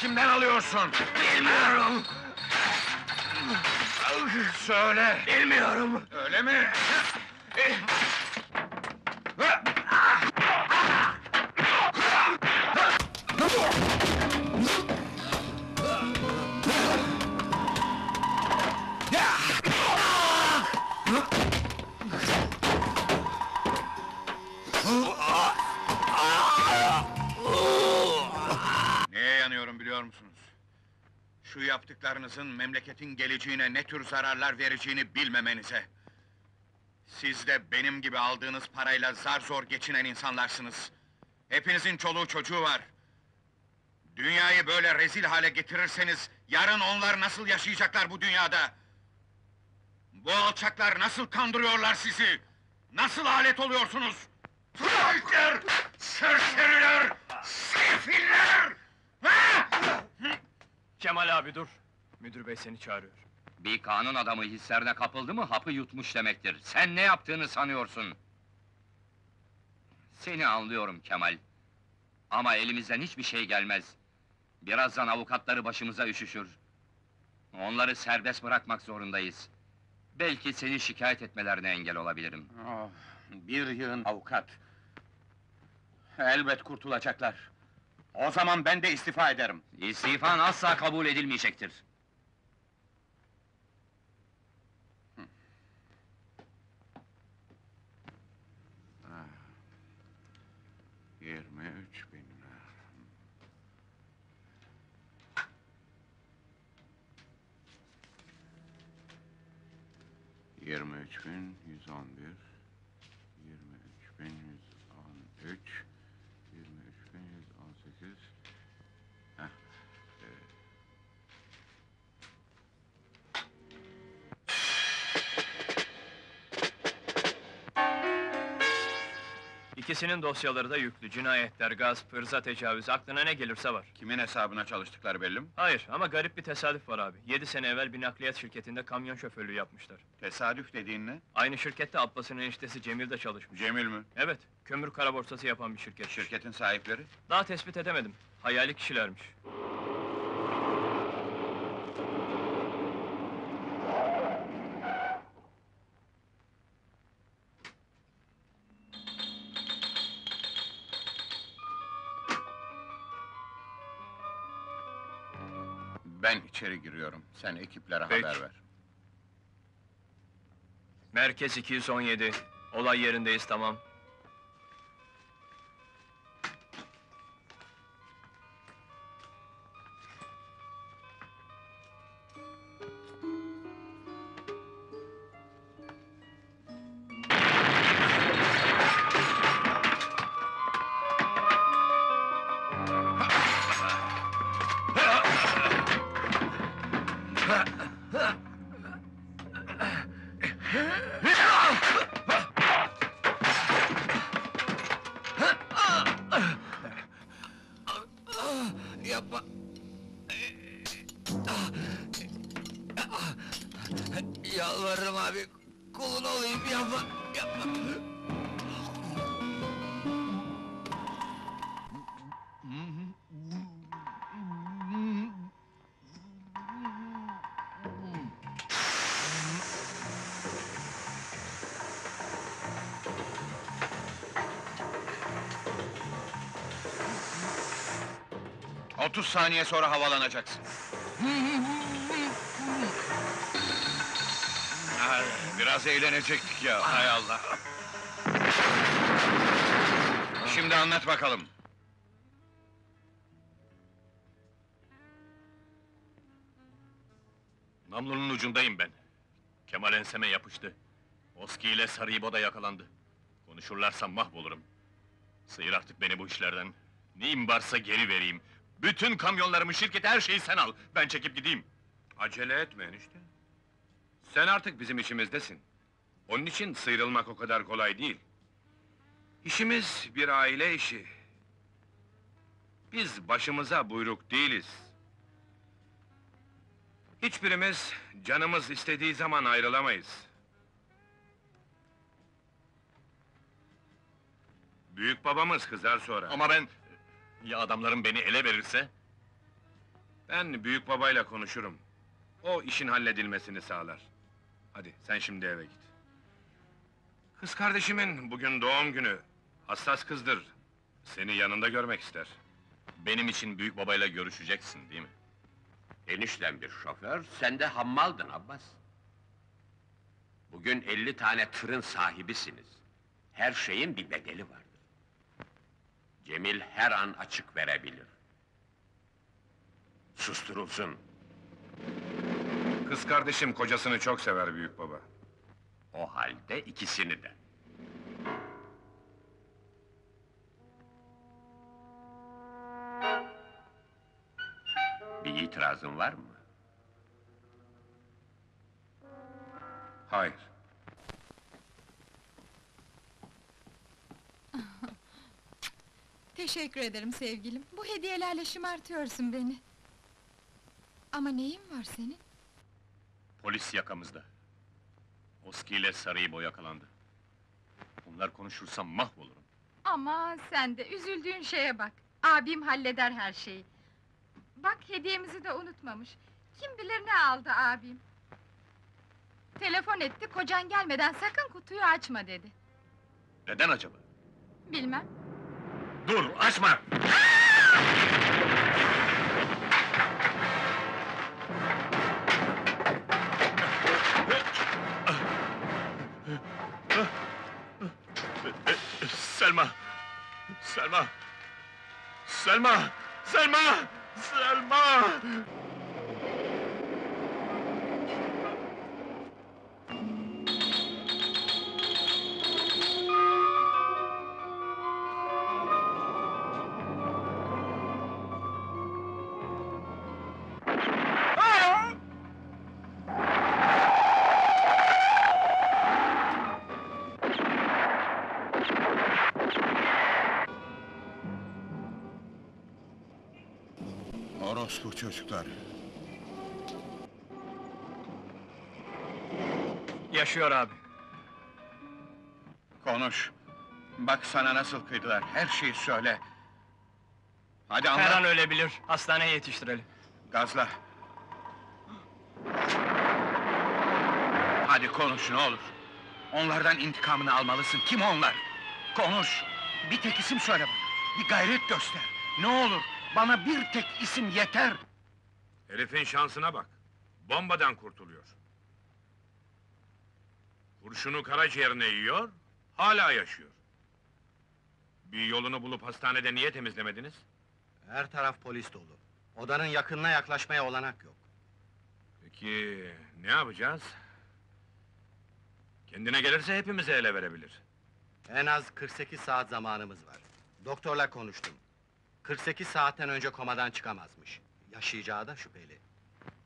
Kimden alıyorsun? Bilmiyorum! Söyle! Bilmiyorum! Öyle mi? Şu yaptıklarınızın memleketin geleceğine ne tür zararlar vereceğini bilmemenize! Siz de benim gibi aldığınız parayla zar zor geçinen insanlarsınız! Hepinizin çoluğu çocuğu var! Dünyayı böyle rezil hale getirirseniz, yarın onlar nasıl yaşayacaklar bu dünyada? Bu alçaklar nasıl kandırıyorlar sizi? Nasıl alet oluyorsunuz? Fıraklar! Serseriler! Sefiller! Ha! Kemal abi dur! Müdür bey seni çağırıyor. Bir kanun adamı hislerine kapıldı mı, hapı yutmuş demektir. Sen ne yaptığını sanıyorsun? Seni anlıyorum Kemal. Ama elimizden hiçbir şey gelmez. Birazdan avukatları başımıza üşüşür. Onları serbest bırakmak zorundayız. Belki seni şikayet etmelerine engel olabilirim. Oh, bir yığın avukat! Elbet kurtulacaklar. O zaman ben de istifa ederim. İstifan asla kabul edilmeyecektir. Hı. Yirmi üç bin lira. Yirmi üç bin yüz on bir. Yirmi üç bin yüz İkisinin dosyaları da yüklü. Cinayetler, gaz, hırza tecavüz, aklına ne gelirse var. Kimin hesabına çalıştıkları belli mi? Hayır, ama garip bir tesadüf var abi. Yedi sene evvel bir nakliyat şirketinde kamyon şoförlüğü yapmışlar. Tesadüf dediğin ne? Aynı şirkette Abbas'ın eniştesi Cemil de çalışmış. Cemil mi? Evet, kömür karaborsası yapan bir şirket. Şirketin sahipleri? Daha tespit edemedim. Hayali kişilermiş. Ben içeri giriyorum, sen ekiplere Peki. haber ver. Merkez iki yüz on yedi, olay yerindeyiz, tamam. otuz saniye sonra havalanacaksın. Biraz eğlenecektik ya, hay Allah! Şimdi anlat bakalım. Namlunun ucundayım ben. Kemal enseme yapıştı. Oski ile Sarıibo'da yakalandı. Konuşurlarsa mahvolurum. Sıyır artık beni bu işlerden. Neyim varsa geri vereyim. Bütün kamyonlarımı, şirketi, her şeyi sen al! Ben çekip gideyim! Acele etme enişte! Sen artık bizim işimizdesin! Onun için sıyrılmak o kadar kolay değil! İşimiz bir aile işi! Biz başımıza buyruk değiliz! Hiçbirimiz, canımız istediği zaman ayrılamayız! Büyük babamız kızar sonra! Ama ben... Ya adamların beni ele verirse? Ben büyük babayla konuşurum. O işin halledilmesini sağlar. Hadi sen şimdi eve git. Kız kardeşimin bugün doğum günü. Hassas kızdır. Seni yanında görmek ister. Benim için büyük babayla görüşeceksin değil mi? Enişten bir şoför, sen de hammaldın Abbas. Bugün elli tane tırın sahibisiniz. Her şeyin bir bedeli var. Cemil her an açık verebilir. Susturulsun. Kız kardeşim kocasını çok sever büyük baba. O halde ikisini de. Bir itirazın var mı? Hayır. Teşekkür ederim sevgilim, bu hediyelerle şımartıyorsun beni. Ama neyin var senin? Polis yakamızda. Oski ile Sarıibo yakalandı. Bunlar konuşursam mahvolurum. Ama sen de üzüldüğün şeye bak. Abim halleder her şeyi. Bak hediyemizi de unutmamış. Kim bilir ne aldı abim. Telefon etti, kocan gelmeden sakın kutuyu açma dedi. Neden acaba? Bilmem. Dur, açma! Selma! Selma! Selma! Selma! Selma! Thank you. Orospu çocuklar. Yaşıyor abi. Konuş. Bak sana nasıl kıydılar, her şeyi söyle. Hadi anlat. Her an ölebilir, hastaneye yetiştirelim. Gazla. Hadi konuş ne olur. Onlardan intikamını almalısın, kim onlar? Konuş! Bir tek isim söyle bana, bir gayret göster. Ne olur, bana bir tek isim yeter! Herifin şansına bak, bombadan kurtuluyor. Kurşunu karaciğerine yiyor, hala yaşıyor. Bir yolunu bulup hastanede niye temizlemediniz? Her taraf polis dolu. Odanın yakınına yaklaşmaya olanak yok. Peki, ne yapacağız? Kendine gelirse hepimize ele verebilir. En az kırk sekiz saat zamanımız var. Doktorla konuştum. kırk sekiz saatten önce komadan çıkamazmış. Yaşayacağı da şüpheli.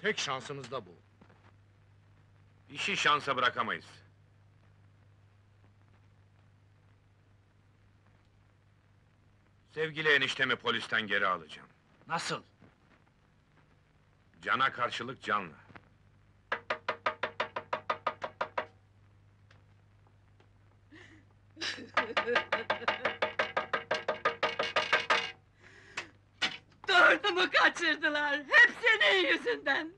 Tek şansımız da bu. İşi şansa bırakamayız. Sevgili eniştemi polisten geri alacağım. Nasıl? Cana karşılık canla. Torunumu kaçırdılar, hep senin yüzünden!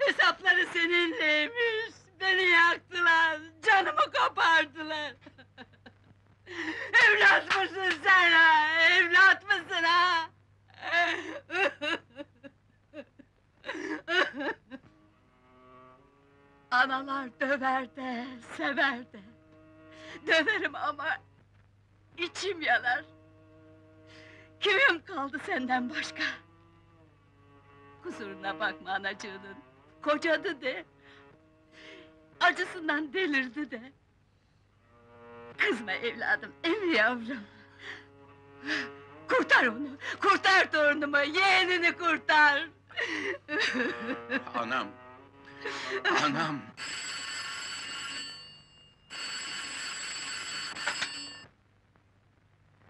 Hesapları seninleymiş, beni yaktılar, canımı kopardılar! Evlat mısın sen ha, evlat mısın ha? Analar döver de, sever de... Döverim ama içim yanar. Kimim kaldı senden başka? Kusuruna bakma anacığının. Kocadı de. Acısından delirdi de. Kızma evladım, emmi yavrum. Kurtar onu, kurtar torunumu, yeğenini kurtar. Anam! Anam!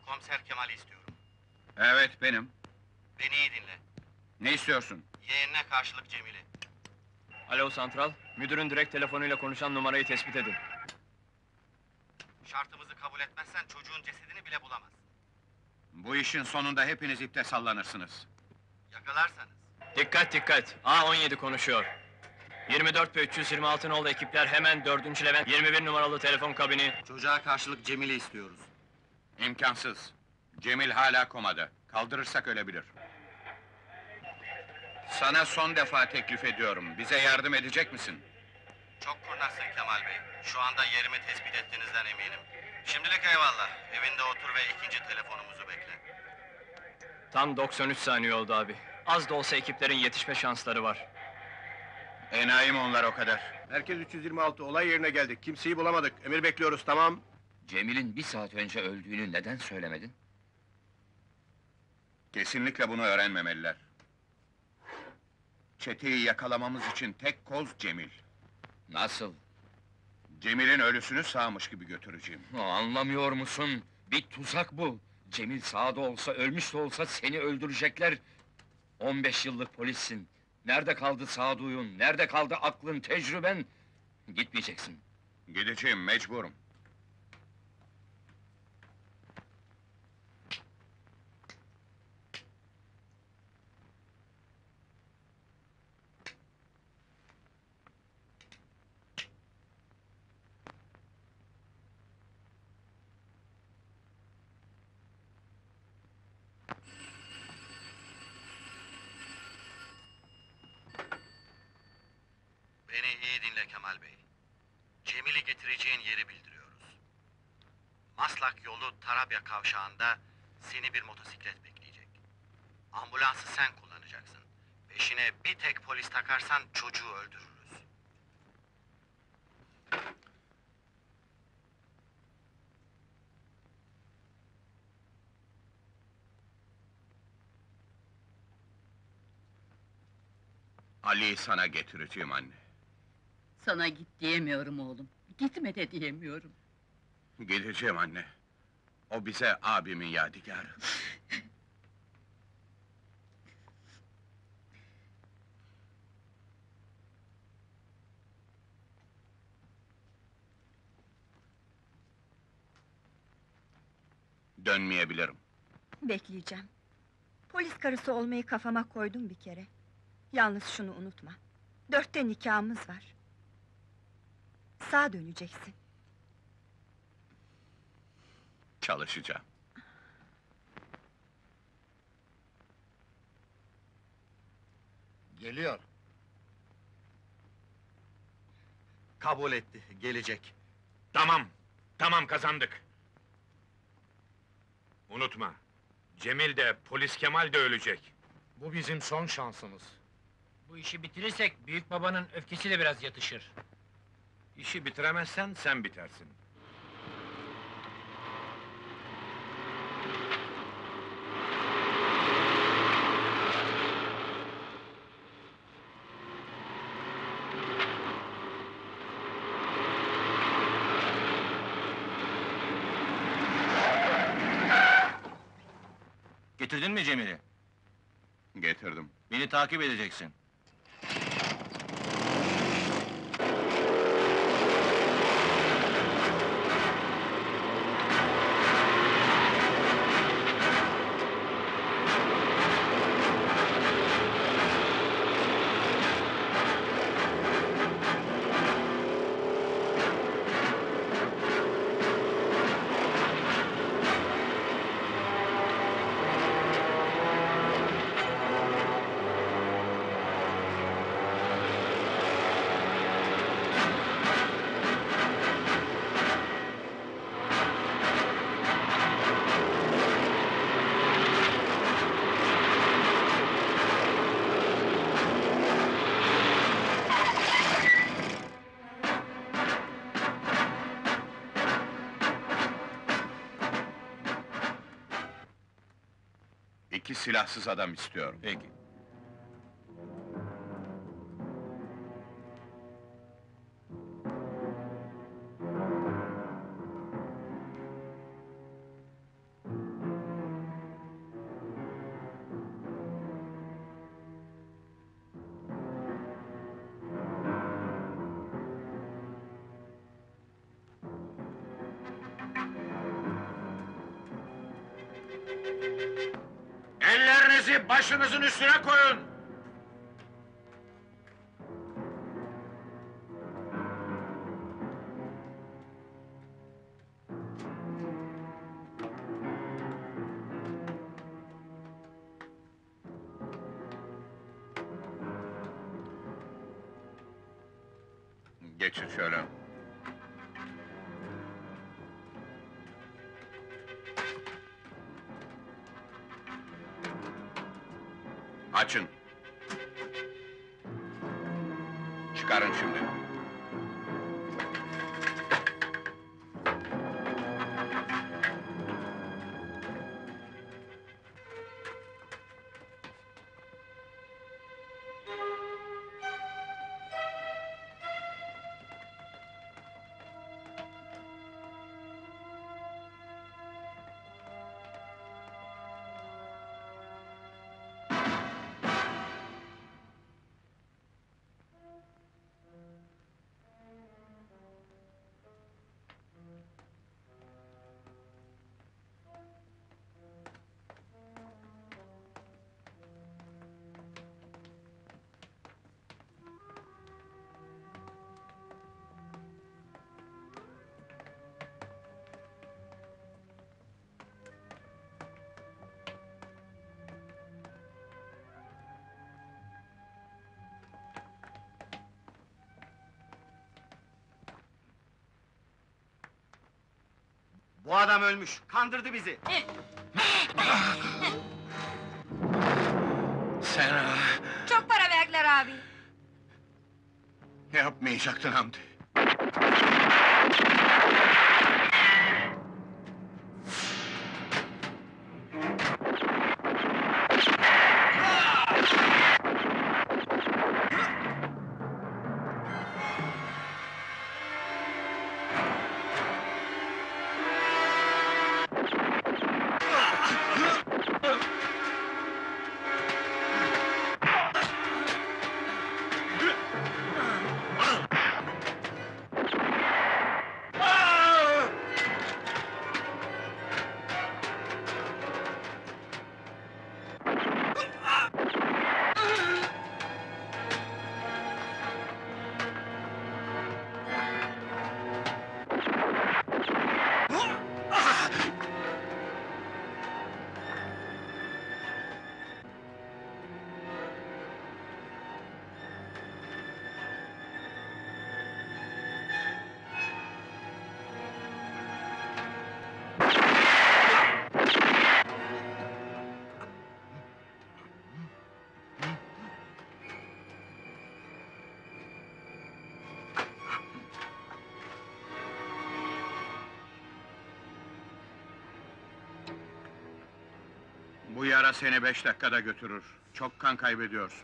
Komiser Kemal'i istiyorum. Evet, benim. Beni iyi dinle. Ne istiyorsun? Yeğenine karşılık Cemil'i. Alo santral, müdürün direkt telefonuyla konuşan numarayı tespit edin. Şartımızı kabul etmezsen çocuğun cesedini bile bulamazsın. Bu işin sonunda hepiniz ipte sallanırsınız. Yakalarsanız. Dikkat dikkat, A on yedi konuşuyor. yirmi dört ve üç yüz yirmi altı nolu ekipler hemen dördüncü Levent yirmi bir numaralı telefon kabini... Çocuğa karşılık Cemil'i istiyoruz. İmkansız! Cemil hala komada, kaldırırsak ölebilir. Sana son defa teklif ediyorum, bize yardım edecek misin? Çok kurnazsın Kemal Bey, şu anda yerimi tespit ettiğinizden eminim. Şimdilik eyvallah, evinde otur ve ikinci telefonumuzu bekle. Tam doksan üç saniye oldu abi, az da olsa ekiplerin yetişme şansları var. Enayim onlar o kadar. Merkez üç yüz yirmi altı, olay yerine geldik, kimseyi bulamadık, emir bekliyoruz, tamam. Cemil'in bir saat önce öldüğünü neden söylemedin? Kesinlikle bunu öğrenmemeliler. Çeteyi yakalamamız için tek koz Cemil. Nasıl? Cemil'in ölüsünü sağmış gibi götüreceğim. O, anlamıyor musun? Bir tuzak bu! Cemil sağda olsa, ölmüş de olsa seni öldürecekler! on beş yıllık polissin! Nerede kaldı sağduyun, nerede kaldı aklın, tecrüben? Gitmeyeceksin. Gideceğim, mecburum. İyi dinle Kemal Bey. Cemil'i getireceğin yeri bildiriyoruz. Maslak yolu Tarabya kavşağında seni bir motosiklet bekleyecek. Ambulansı sen kullanacaksın. Peşine bir tek polis takarsan çocuğu öldürürüz. Ali'yi sana getireceğim anne. Sana git diyemiyorum oğlum, gitme de diyemiyorum. Geleceğim anne, o bize abimin yadigarı. Dönmeyebilirim. Bekleyeceğim. Polis karısı olmayı kafama koydum bir kere. Yalnız şunu unutma, dörtte nikahımız var. Sağa döneceksin. Çalışacağım. Geliyor. Kabul etti, gelecek. Tamam, tamam kazandık. Unutma, Cemil de, polis Kemal de ölecek. Bu bizim son şansımız. Bu işi bitirirsek, büyük babanın öfkesiyle biraz yatışır. İşi bitiremezsen, sen bitersin. Getirdin mi Cemil'i? Getirdim. Beni takip edeceksin. Silahsız adam istiyorum. Peki. Başınızın üstüne koyun! Geçin şöyle. Açın! Çıkarın şimdi! Bu adam ölmüş, kandırdı bizi! Sen... Çok para verdiler abi! Ne yapmayacaktın Hamdi? Bu yara seni beş dakikada götürür. Çok kan kaybediyorsun.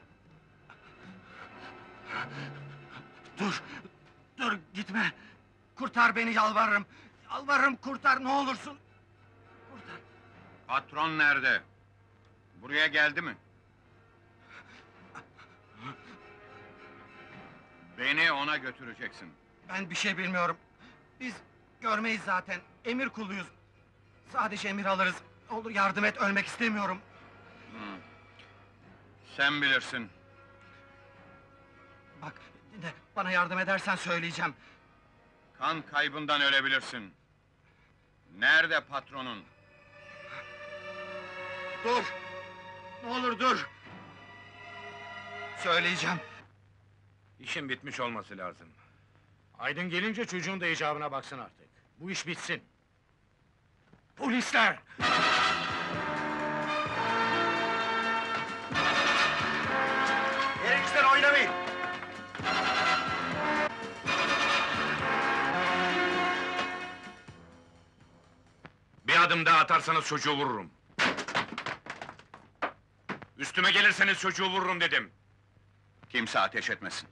Dur! Dur, gitme! Kurtar beni, yalvarırım! Yalvarırım, kurtar, ne olursun! Kurtar! Patron nerede? Buraya geldi mi? Beni ona götüreceksin. Ben bir şey bilmiyorum. Biz görmeyiz zaten, emir kuluyuz. Sadece emir alırız. Olur yardım et, ölmek istemiyorum. Hmm. Sen bilirsin. Bak, de, bana yardım edersen söyleyeceğim. Kan kaybından ölebilirsin. Nerede patronun? Dur! Ne olur dur! Söyleyeceğim. İşin bitmiş olması lazım. Aydın gelince çocuğun da icabına baksın artık. Bu iş bitsin. Polisler! Yerinizden oynamayın! Bir adım daha atarsanız çocuğu vururum. Üstüme gelirseniz çocuğu vururum dedim. Kimse ateş etmesin.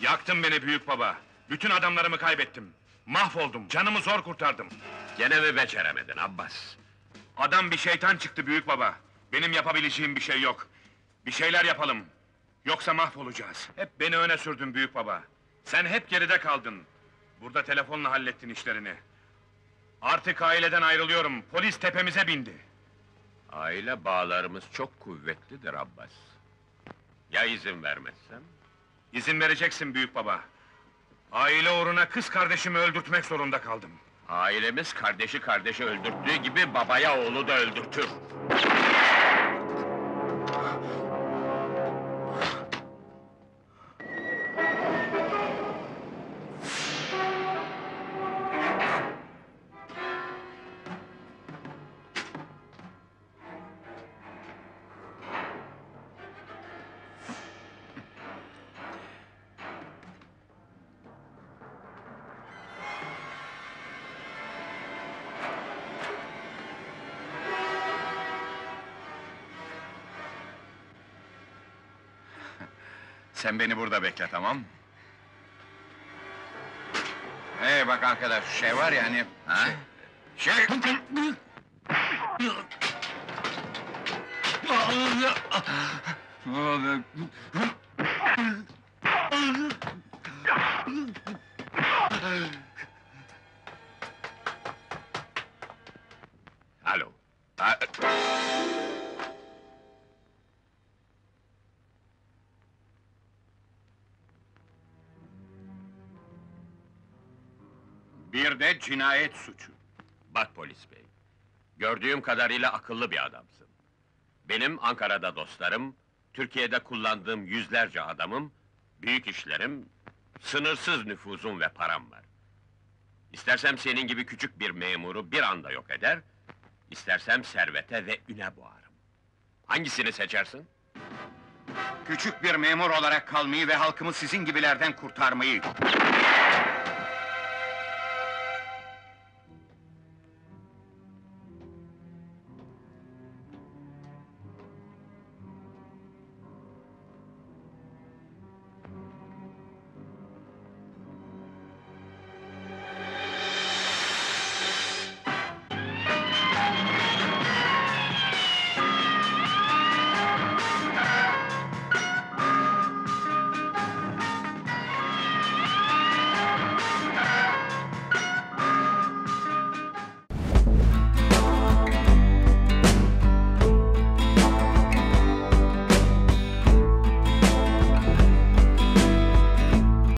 Yaktın beni büyük baba! Bütün adamlarımı kaybettim! Mahvoldum, canımı zor kurtardım! Gene mi beceremedin Abbas? Adam bir şeytan çıktı büyük baba! Benim yapabileceğim bir şey yok! Bir şeyler yapalım! Yoksa mahvolacağız! Hep beni öne sürdün büyük baba! Sen hep geride kaldın! Burada telefonla hallettin işlerini! Artık aileden ayrılıyorum, polis tepemize bindi! Aile bağlarımız çok kuvvetlidir Abbas! Ya izin vermezsem? İzin vereceksin büyük baba! Aile uğruna kız kardeşimi öldürtmek zorunda kaldım! Ailemiz kardeşi kardeşi öldürttüğü gibi babaya oğlu da öldürtür! Sen beni burada bekle, tamam mı? Hey bak arkadaş, şey var ya hani... Ha? Şey... Alo! A Bir de cinayet suçu. Bak polis bey, gördüğüm kadarıyla akıllı bir adamsın. Benim Ankara'da dostlarım, Türkiye'de kullandığım yüzlerce adamım, büyük işlerim, sınırsız nüfuzum ve param var. İstersem senin gibi küçük bir memuru bir anda yok eder, istersem servete ve üne boğarım. Hangisini seçersin? Küçük bir memur olarak kalmayı ve halkımı sizin gibilerden kurtarmayı!